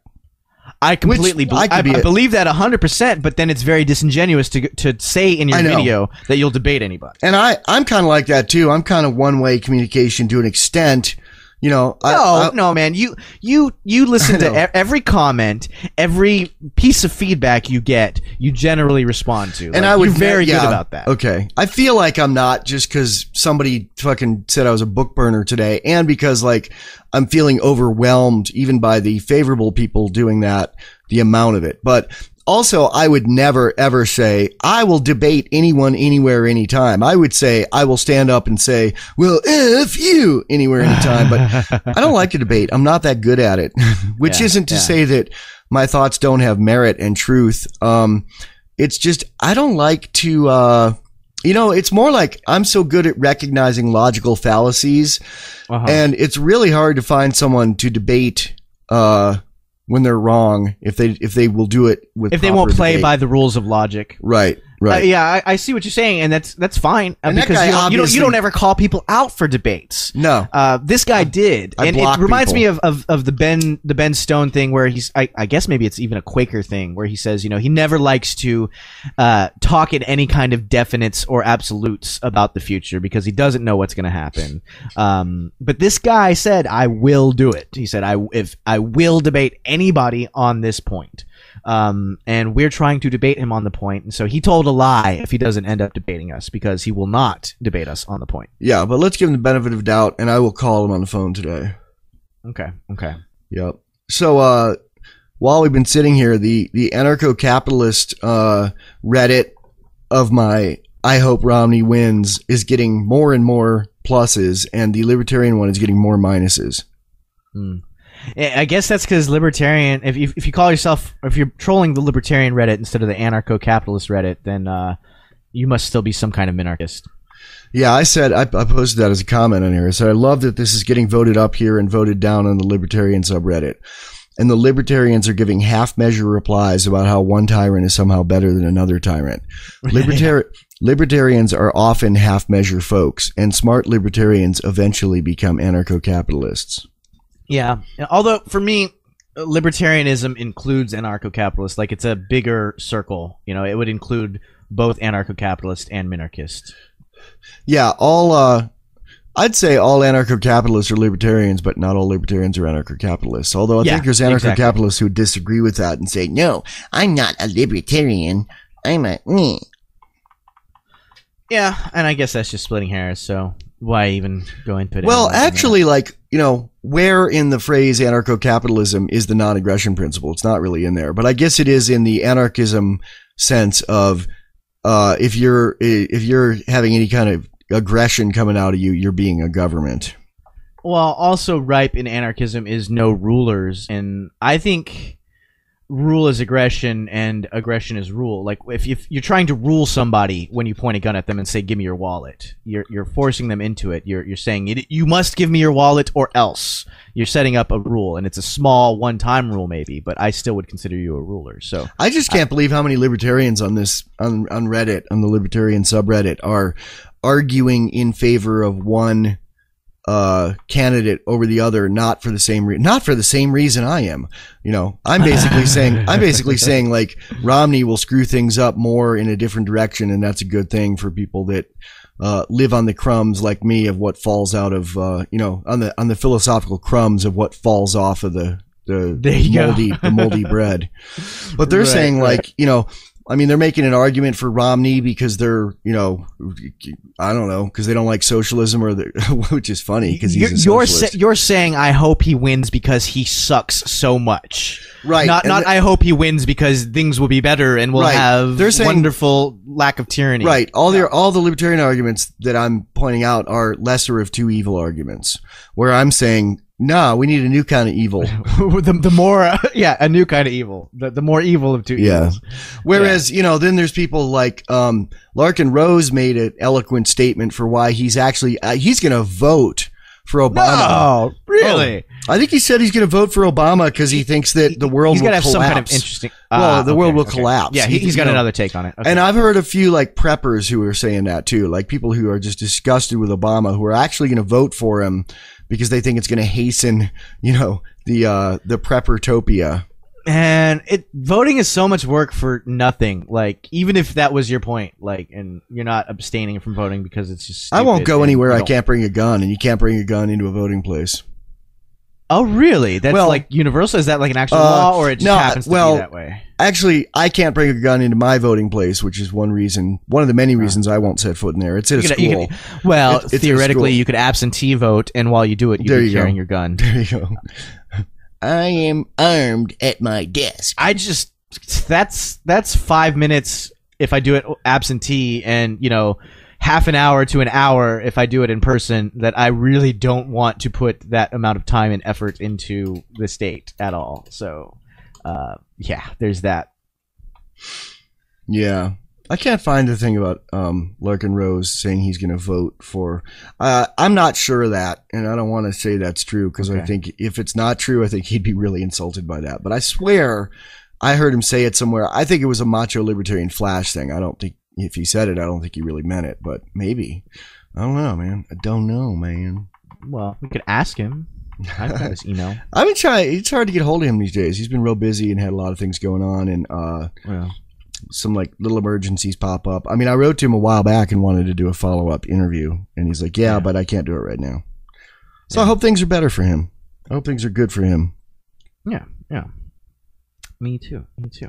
I completely be I, I, be I believe that one hundred percent, but then it's very disingenuous to to say in your video that you'll debate anybody. And I, I'm kind of like that, too. I'm kind of one-way communication to an extent. You know, no, I, I, no, man. You, you, you listen to every comment, every piece of feedback you get. You generally respond to, and like, I was very yeah, good about that. Okay, I feel like I'm not just because somebody fucking said I was a book burner today, and because like I'm feeling overwhelmed even by the favorable people doing that, the amount of it. But also, I would never ever say I will debate anyone, anywhere, anytime. I would say I will stand up and say, "Well, if you anywhere, anytime." But I don't like to debate. I'm not that good at it, which yeah, isn't to yeah. say that my thoughts don't have merit and truth. Um, it's just I don't like to. Uh, you know, it's more like I'm so good at recognizing logical fallacies, uh-huh. and it's really hard to find someone to debate. Uh, When they're wrong, if they if they will do it with if they won't play debate. by the rules of logic, right, right, uh, yeah, I, I see what you're saying, and that's that's fine uh, because that you, don't, you don't you don't ever call people out for debates. No, uh, this guy I, did, I and it reminds people. me of, of of the Ben the Ben Stone thing where he's I, I guess maybe it's even a Quaker thing where he says you know he never likes to uh, talk in any kind of definites or absolutes about the future because he doesn't know what's going to happen. Um, but this guy said, "I will do it." He said, "I if I will debate anything." Anybody on this point, Um, and we're trying to debate him on the point. And so he told a lie if he doesn't end up debating us, because he will not debate us on the point. Yeah, but let's give him the benefit of doubt, and I will call him on the phone today. Okay, okay. Yep. So uh, while we've been sitting here, the, the anarcho-capitalist uh, Reddit of my I hope Romney wins is getting more and more pluses, and the libertarian one is getting more minuses. Hmm. I guess that's because libertarian, if you, if you call yourself, if you're trolling the libertarian Reddit instead of the anarcho-capitalist Reddit, then uh, you must still be some kind of minarchist. Yeah, I said, I, I posted that as a comment on here. I said, I love that this is getting voted up here and voted down on the libertarian subreddit. And the libertarians are giving half-measure replies about how one tyrant is somehow better than another tyrant. Libertari- yeah. Libertarians are often half-measure folks, and smart libertarians eventually become anarcho-capitalists. Yeah, although for me, libertarianism includes anarcho-capitalist. Like, it's a bigger circle. You know, it would include both anarcho-capitalist and minarchist. Yeah, all uh, I'd say all anarcho-capitalists are libertarians, but not all libertarians are anarcho-capitalists. Although I yeah, think there's anarcho-capitalists exactly. who disagree with that and say, "No, I'm not a libertarian. I'm a me." Yeah, and I guess that's just splitting hairs. So why even go and put it? Well, in actually, that? like you know. Where in the phrase anarcho-capitalism is the non-aggression principle? It's not really in there, but I guess it is in the anarchism sense of uh, if you're if you're having any kind of aggression coming out of you, you're being a government. Well, also ripe in anarchism is no rulers, and I think rule is aggression and aggression is rule. Like if, if you're trying to rule somebody when you point a gun at them and say, "Give me your wallet," you're you're forcing them into it. You're you're saying it, you must give me your wallet or else. You're setting up a rule, and it's a small one-time rule maybe, but I still would consider you a ruler. So I just can't I, believe how many libertarians on this on on Reddit on the libertarian subreddit are arguing in favor of one Uh, candidate over the other, not for the same re- not for the same reason I am. You know, I'm basically saying I'm basically saying like Romney will screw things up more in a different direction, and that's a good thing for people that uh, live on the crumbs like me of what falls out of uh, you know on the on the philosophical crumbs of what falls off of the the moldy the moldy bread. But they're right, saying right. like you know. I mean, they're making an argument for Romney because they're, you know, I don't know, because they don't like socialism, or which is funny because he's you're, a socialist. You're, sa- you're saying, I hope he wins because he sucks so much. Right. Not, not th- I hope he wins because things will be better and we'll right. have saying, wonderful lack of tyranny. Right. All, yeah. their, all the libertarian arguments that I'm pointing out are lesser of two evil arguments, where I'm saying, no, we need a new kind of evil. the, the more, uh, yeah, a new kind of evil. The, the more evil of two yeah. evils. Whereas, yeah. you know, then there's people like um, Larkin Rose made an eloquent statement for why he's actually uh, he's going to vote for Obama. No, really? Oh, I think he said he's going to vote for Obama because he thinks that the world he's will collapse. He's going to have some kind of interesting. Uh, well, the okay, world will okay. collapse. Yeah, he, he's got know. another take on it. Okay. And I've heard a few like preppers who are saying that too, like people who are just disgusted with Obama, who are actually going to vote for him, because they think it's going to hasten, you know, the uh, the preppertopia. And it voting is so much work for nothing. Like, even if that was your point, like, and you're not abstaining from voting because it's just stupid. I won't go anywhere. I can't bring a gun, and you can't bring a gun into a voting place. Oh, really? That's well, like universal? Is that like an actual uh, law, or it just no, happens to well, be that way? Actually, I can't bring a gun into my voting place, which is one reason, one of the many reasons I won't set foot in there. It's at a you school. Could, you could, well, it, theoretically, school. you could absentee vote, and while you do it, you're you carrying go. your gun. There you go. I am armed at my desk. I just, that's that's five minutes if I do it absentee, and, you know, half an hour to an hour if I do it in person, that I really don't want to put that amount of time and effort into the state at all. So, uh, yeah, there's that. Yeah. I can't find the thing about um, Larkin Rose saying he's going to vote for uh, – I'm not sure of that, and I don't want to say that's true because okay. I think if it's not true, I think he'd be really insulted by that. But I swear I heard him say it somewhere. I think it was a macho libertarian flash thing. I don't think – if he said it, I don't think he really meant it, but maybe. I don't know, man. I don't know, man. Well, we could ask him. I've got his email. I've been trying. It's hard to get hold of him these days. He's been real busy and had a lot of things going on, and uh, well, some like little emergencies pop up. I mean, I wrote to him a while back and wanted to do a follow-up interview, and he's like, yeah, yeah. but I can't do it right now. So yeah. I hope things are better for him. I hope things are good for him. Yeah, yeah. Me too. Me too.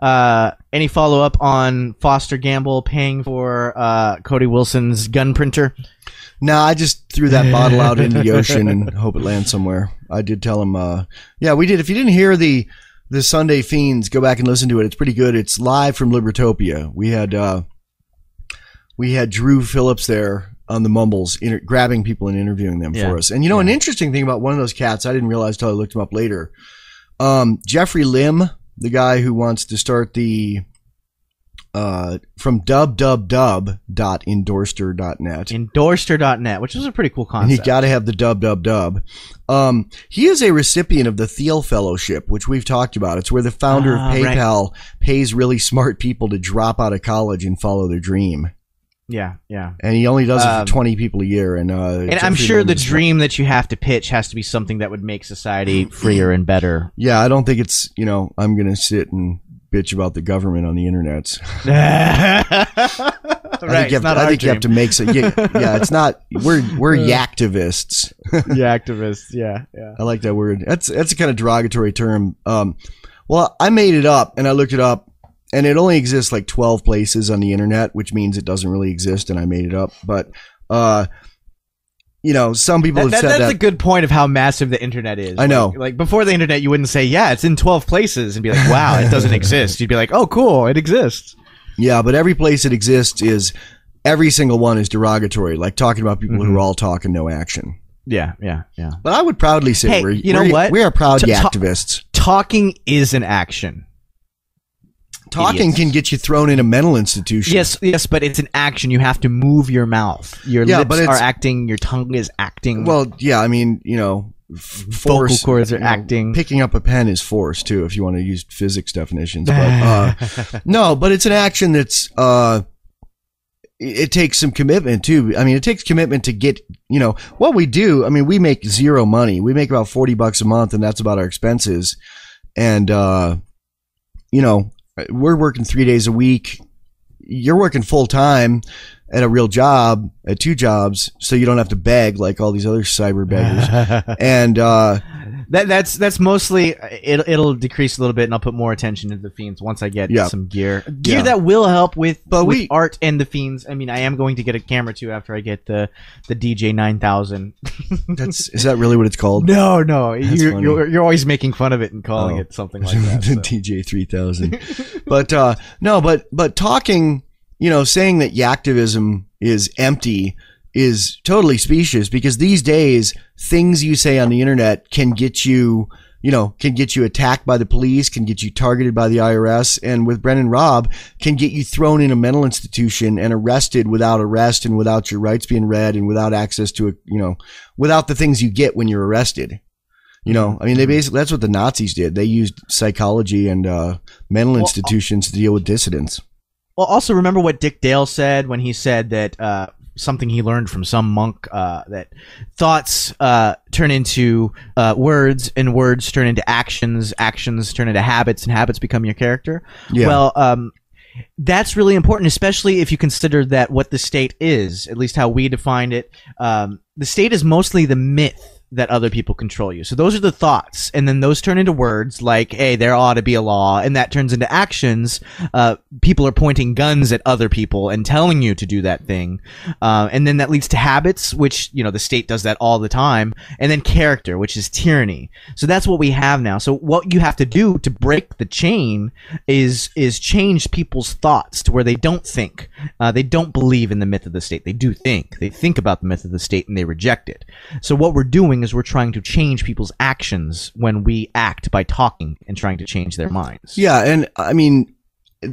Uh, any follow up on Foster Gamble paying for uh, Cody Wilson's gun printer? No, I just threw that bottle out into the ocean and hope it lands somewhere. I did tell him. Uh, yeah, we did. If you didn't hear the the Sunday Fiends, go back and listen to it. It's pretty good. It's live from Libertopia. We had uh, we had Drew Phillips there on the mumbles, inter- grabbing people and interviewing them yeah. for us. And you know, yeah. an interesting thing about one of those cats, I didn't realize until I looked him up later. Um, Jeffrey Lim, the guy who wants to start the uh, from w w w dot endorster dot net. endorster dot net, which is a pretty cool concept. And you got to have the w w w. Um, he is a recipient of the Thiel Fellowship, which we've talked about. It's where the founder ah, of PayPal right. pays really smart people to drop out of college and follow their dream. Yeah, yeah. And he only does it for twenty people a year. And uh, and I'm sure the dream that you have to pitch has to be something that would make society freer and better. Yeah, I don't think it's, you know, I'm going to sit and bitch about the government on the internet. Right, I think you have to make so. Yeah, yeah, it's not. We're we're yaktivists. Yaktivists, yeah, yeah. I like that word. That's that's a kind of derogatory term. Um, well, I made it up and I looked it up. And it only exists like twelve places on the internet, which means it doesn't really exist, and I made it up. But, uh, you know, some people that, have that, said that's that. That's a good point of how massive the internet is. I like, know. Like, before the internet, you wouldn't say, yeah, it's in twelve places, and be like, wow, it doesn't exist. You'd be like, oh, cool, it exists. Yeah, but every place it exists is, every single one is derogatory, like talking about people mm-hmm. who are all talk and no action. Yeah, yeah, yeah. But I would proudly say hey, we're, you know we're, what? we are proud to- activists. Ta- talking is an action. Talking idiots. Can get you thrown in a mental institution. Yes, yes, but it's an action. You have to move your mouth. Your yeah, lips are acting. Your tongue is acting. Well, yeah, I mean, you know, force, vocal cords are acting. Know, picking up a pen is force too, if you want to use physics definitions. But, uh, no, but it's an action that's. Uh, it takes some commitment too. I mean, it takes commitment to get, you know, what we do. I mean, we make zero money. We make about forty bucks a month, and that's about our expenses. And uh, you know. We're working three days a week. You're working full time at a real job, at two jobs, so you don't have to beg like all these other cyber beggars. And uh, that, that's that's mostly it, it'll decrease a little bit, and I'll put more attention into the Fiends once I get yeah. some gear, gear yeah. that will help with, but with we, art and the Fiends. I mean, I am going to get a camera too after I get the the D J nine thousand. That's is that really what it's called? No, no, you're, you're you're always making fun of it and calling oh. it something like that. The so. D J three thousand. But uh, no, but but talking. You know, saying that yaktivism is empty is totally specious, because these days things you say on the internet can get you, you know, can get you attacked by the police, can get you targeted by the I R S, and with Brennan Robb can get you thrown in a mental institution and arrested without arrest and without your rights being read and without access to a, you know, without the things you get when you're arrested. You know, I mean, they basically, that's what the Nazis did. They used psychology and uh, mental institutions to deal with dissidents. Well, also remember what Dick Dale said when he said that uh, something he learned from some monk uh, that thoughts uh, turn into uh, words, and words turn into actions, actions turn into habits, and habits become your character. Yeah. Well, um, that's really important, especially if you consider that what the state is, at least how we defined it. Um, the state is mostly the myth that other people control you. So those are the thoughts, and then those turn into words like, hey, there ought to be a law, and that turns into actions. Uh, people are pointing guns at other people and telling you to do that thing. Uh, and then that leads to habits, which, you know, the state does that all the time, and then character, which is tyranny. So that's what we have now. So what you have to do to break the chain is is change people's thoughts to where they don't think. Uh, they don't believe in the myth of the state. They do think. They think about the myth of the state, and they reject it. So what we're doing is we're trying to change people's actions when we act by talking and trying to change their minds. Yeah, and I mean,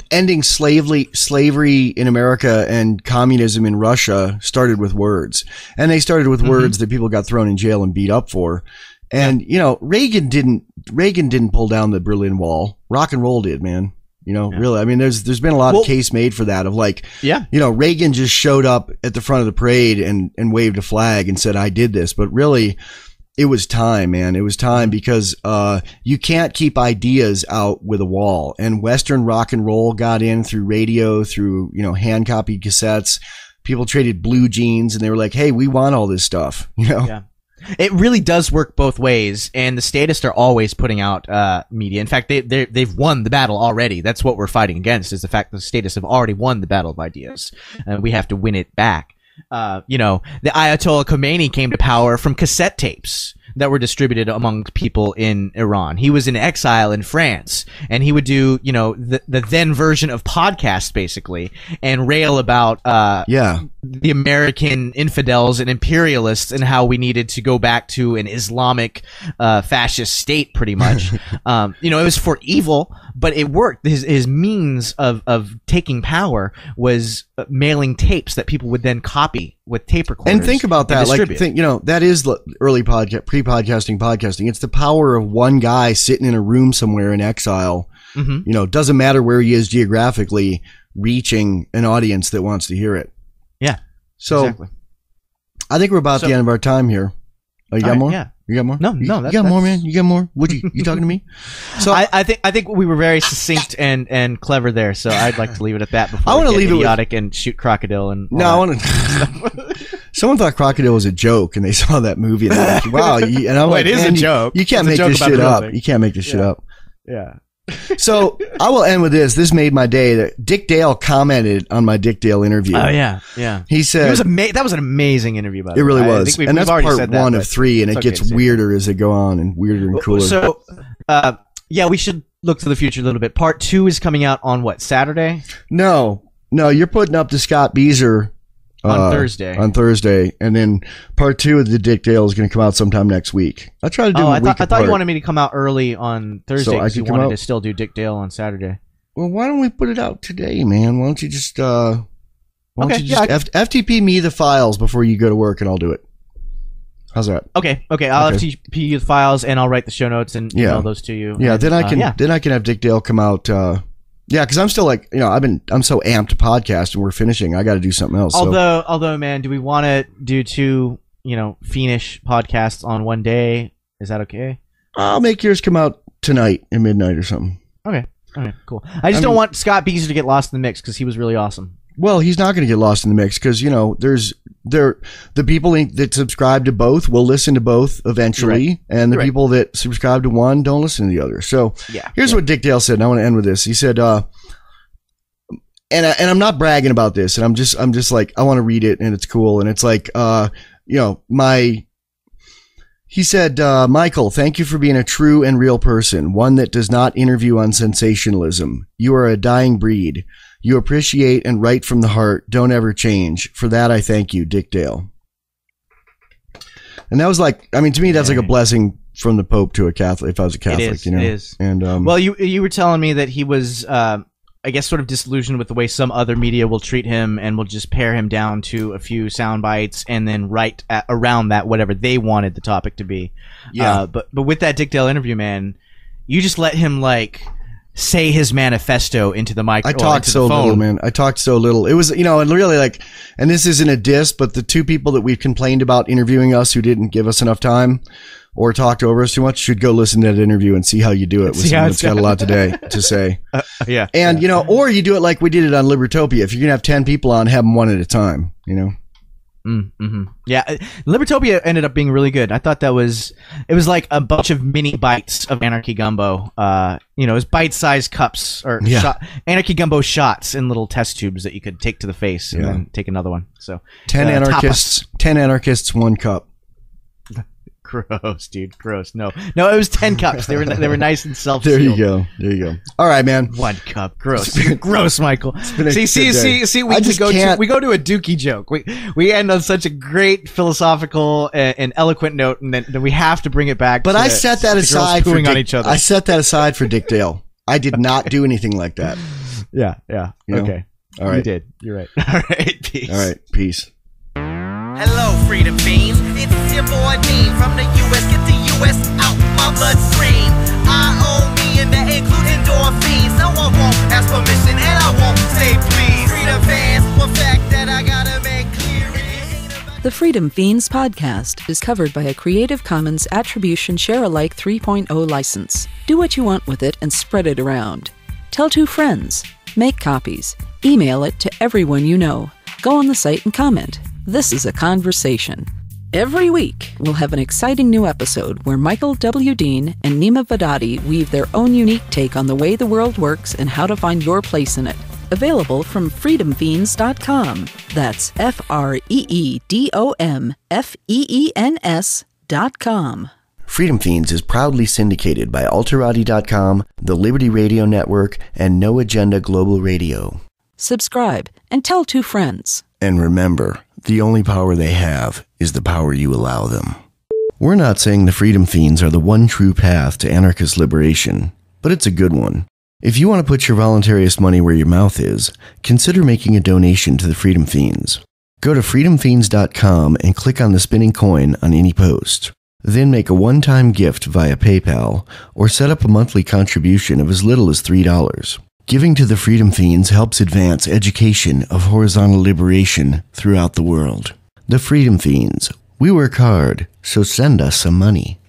ending slavery slavery in America and communism in Russia started with words. And they started with mm-hmm. words that people got thrown in jail and beat up for. And, yeah. you know, Reagan didn't Reagan didn't pull down the Berlin Wall. Rock and roll did, man. You know, yeah. really. I mean, there's there's been a lot well, of case made for that of like, yeah. you know, Reagan just showed up at the front of the parade and, and waved a flag and said, I did this. But really, it was time, man. It was time, because uh, you can't keep ideas out with a wall. And Western rock and roll got in through radio, through, you know, hand copied cassettes. People traded blue jeans, and they were like, hey, we want all this stuff. You know, yeah. It really does work both ways, and the statists are always putting out uh, media. In fact, they, they, they've won the battle already. That's what we're fighting against, is the fact that the statists have already won the battle of ideas, and we have to win it back. Uh, you know, the Ayatollah Khomeini came to power from cassette tapes that were distributed among people in Iran. He was in exile in France, and he would do, you know, the, the then version of podcasts, basically, and rail about uh, yeah. the American infidels and imperialists and how we needed to go back to an Islamic uh, fascist state, pretty much. um, you know, it was for evil, but it worked. His, his means of, of taking power was mailing tapes that people would then copy with tape recorders. And think about that. Like, think, you know, that is early podcast, pre-podcasting, podcasting. It's the power of one guy sitting in a room somewhere in exile. Mm-hmm. You know, doesn't matter where he is geographically, reaching an audience that wants to hear it. Yeah. So exactly. I think we're about so, the end of our time here. Oh, you got right, more? Yeah. You got more? No, no. That's, you got that's... more, man? You got more? What you, you talking to me? So I, I think I think we were very succinct and, and clever there. So I'd like to leave it at that. Before I want to leave idiotic it with, and shoot crocodile and no. I want to. Someone thought crocodile was a joke, and they saw that movie. And they're like, wow, you, and I'm well, like, it is a joke. You, you can't it's make this shit up. Thing. You can't make this yeah. shit up. Yeah. So I will end with this. This made my day. That Dick Dale commented on my Dick Dale interview. Oh yeah, yeah. He said it was ama- that was an amazing interview. By the way, it really was. I think we've, and that's we've part that, one of three, and it okay gets weirder as they go on, and weirder and cooler. So, uh, yeah, we should look to the future a little bit. Part two is coming out on what, Saturday? No, no, you're putting up the Scott Beezer uh, on Thursday. On Thursday, and then part two of the Dick Dale is going to come out sometime next week. I try to do. Oh, I, th- I thought you wanted me to come out early on Thursday because so you wanted out? to still do Dick Dale on Saturday. Well, why don't we put it out today, man? Why don't you just uh, why okay, don't you just yeah, I- F- FTP me the files before you go to work, and I'll do it. How's that? Okay, okay. I'll okay. F T P you the files, and I'll write the show notes and yeah. email those to you. Yeah, and, then I can uh, yeah. then I can have Dick Dale come out. Uh, Yeah, because I'm still like, you know, I've been I'm so amped to podcast, and we're finishing. I got to do something else. Although, so. although, man, do we want to do two, you know, fiendish podcasts on one day? Is that okay? I'll make yours come out tonight at midnight or something. Okay, okay, cool. I just I don't mean, want Scott Beezer to get lost in the mix because he was really awesome. Well, he's not going to get lost in the mix because, you know, there's there the people that subscribe to both will listen to both eventually, right. and the right. people that subscribe to one don't listen to the other. So yeah, here's yeah. what Dick Dale said, and I want to end with this. He said, uh, and I, and I'm not bragging about this, and I'm just I'm just like I want to read it, and it's cool, and it's like uh, you know my. He said, uh, Michael, thank you for being a true and real person, one that does not interview on sensationalism. You are a dying breed. You appreciate and write from the heart. Don't ever change. For that, I thank you, Dick Dale. And that was like, I mean, to me, that's like a blessing from the Pope to a Catholic, if I was a Catholic, it is, you know? It is. And, um, well, you, you were telling me that he was, um, I guess, sort of disillusioned with the way some other media will treat him and will just pare him down to a few sound bites and then write at, around that whatever they wanted the topic to be. Yeah. Uh, but but with that Dick Dale interview, man, you just let him like say his manifesto into the mic. I talked so little, man. I talked so little. It was, you know, and really like, and this isn't a diss, but the two people that we've complained about interviewing us who didn't give us enough time or talked over us too much should go listen to that interview and see how you do it with someone that's got a lot today to say. Uh, yeah. And, yeah. you know, or you do it like we did it on Libertopia. If you're going to have ten people on, have them one at a time, you know? Mm-hmm. Yeah. Libertopia ended up being really good. I thought that was, it was like a bunch of mini bites of Anarchy Gumbo. Uh, you know, it was bite-sized cups or yeah. shot, Anarchy Gumbo shots in little test tubes that you could take to the face and yeah. then take another one. So ten uh, anarchists, ten anarchists, one cup. Gross, dude. Gross. No, no. It was ten cups. They were they were nice and self-sealed. There you go. There you go. All right, man. One cup. Gross. Been, gross, Michael. See, see, day. see, see. We just go can't. to we go to a Dookie joke. We we end on such a great philosophical and, and eloquent note, and then, then we have to bring it back. But to I set that aside for Dick, on each other. I set that aside for Dick Dale. I did okay. not do anything like that. Yeah. Yeah. You okay. Know? All right. You did. You're right. All right. Peace. All right. Peace. Hello, Freedom Feens. It's your boy Dean from the U S. Get the U S out my bloodstream. I own me and that includes endorphins. No, I won't ask permission and I won't say please. Freedom fans, one fact that I gotta make clear. The Freedom Feens podcast is covered by a Creative Commons Attribution Share-alike three point oh license. Do what you want with it and spread it around. Tell two friends. Make copies. Email it to everyone you know. Go on the site and comment. This is a conversation. Every week, we'll have an exciting new episode where Michael W. Dean and Neema Vedadi weave their own unique take on the way the world works and how to find your place in it. Available from freedom feens dot com. That's F R E E D O M F E E N S dot com. Freedom Feens is proudly syndicated by Alterati dot com, the Liberty Radio Network, and No Agenda Global Radio. Subscribe and tell two friends. And remember, the only power they have is the power you allow them. We're not saying the Freedom Fiends are the one true path to anarchist liberation, but it's a good one. If you want to put your voluntarist money where your mouth is, consider making a donation to the Freedom Fiends. Go to freedom fiends dot com and click on the spinning coin on any post. Then make a one-time gift via PayPal or set up a monthly contribution of as little as three dollars. Giving to the Freedom Fiends helps advance education of horizontal liberation throughout the world. The Freedom Fiends. We work hard, so send us some money.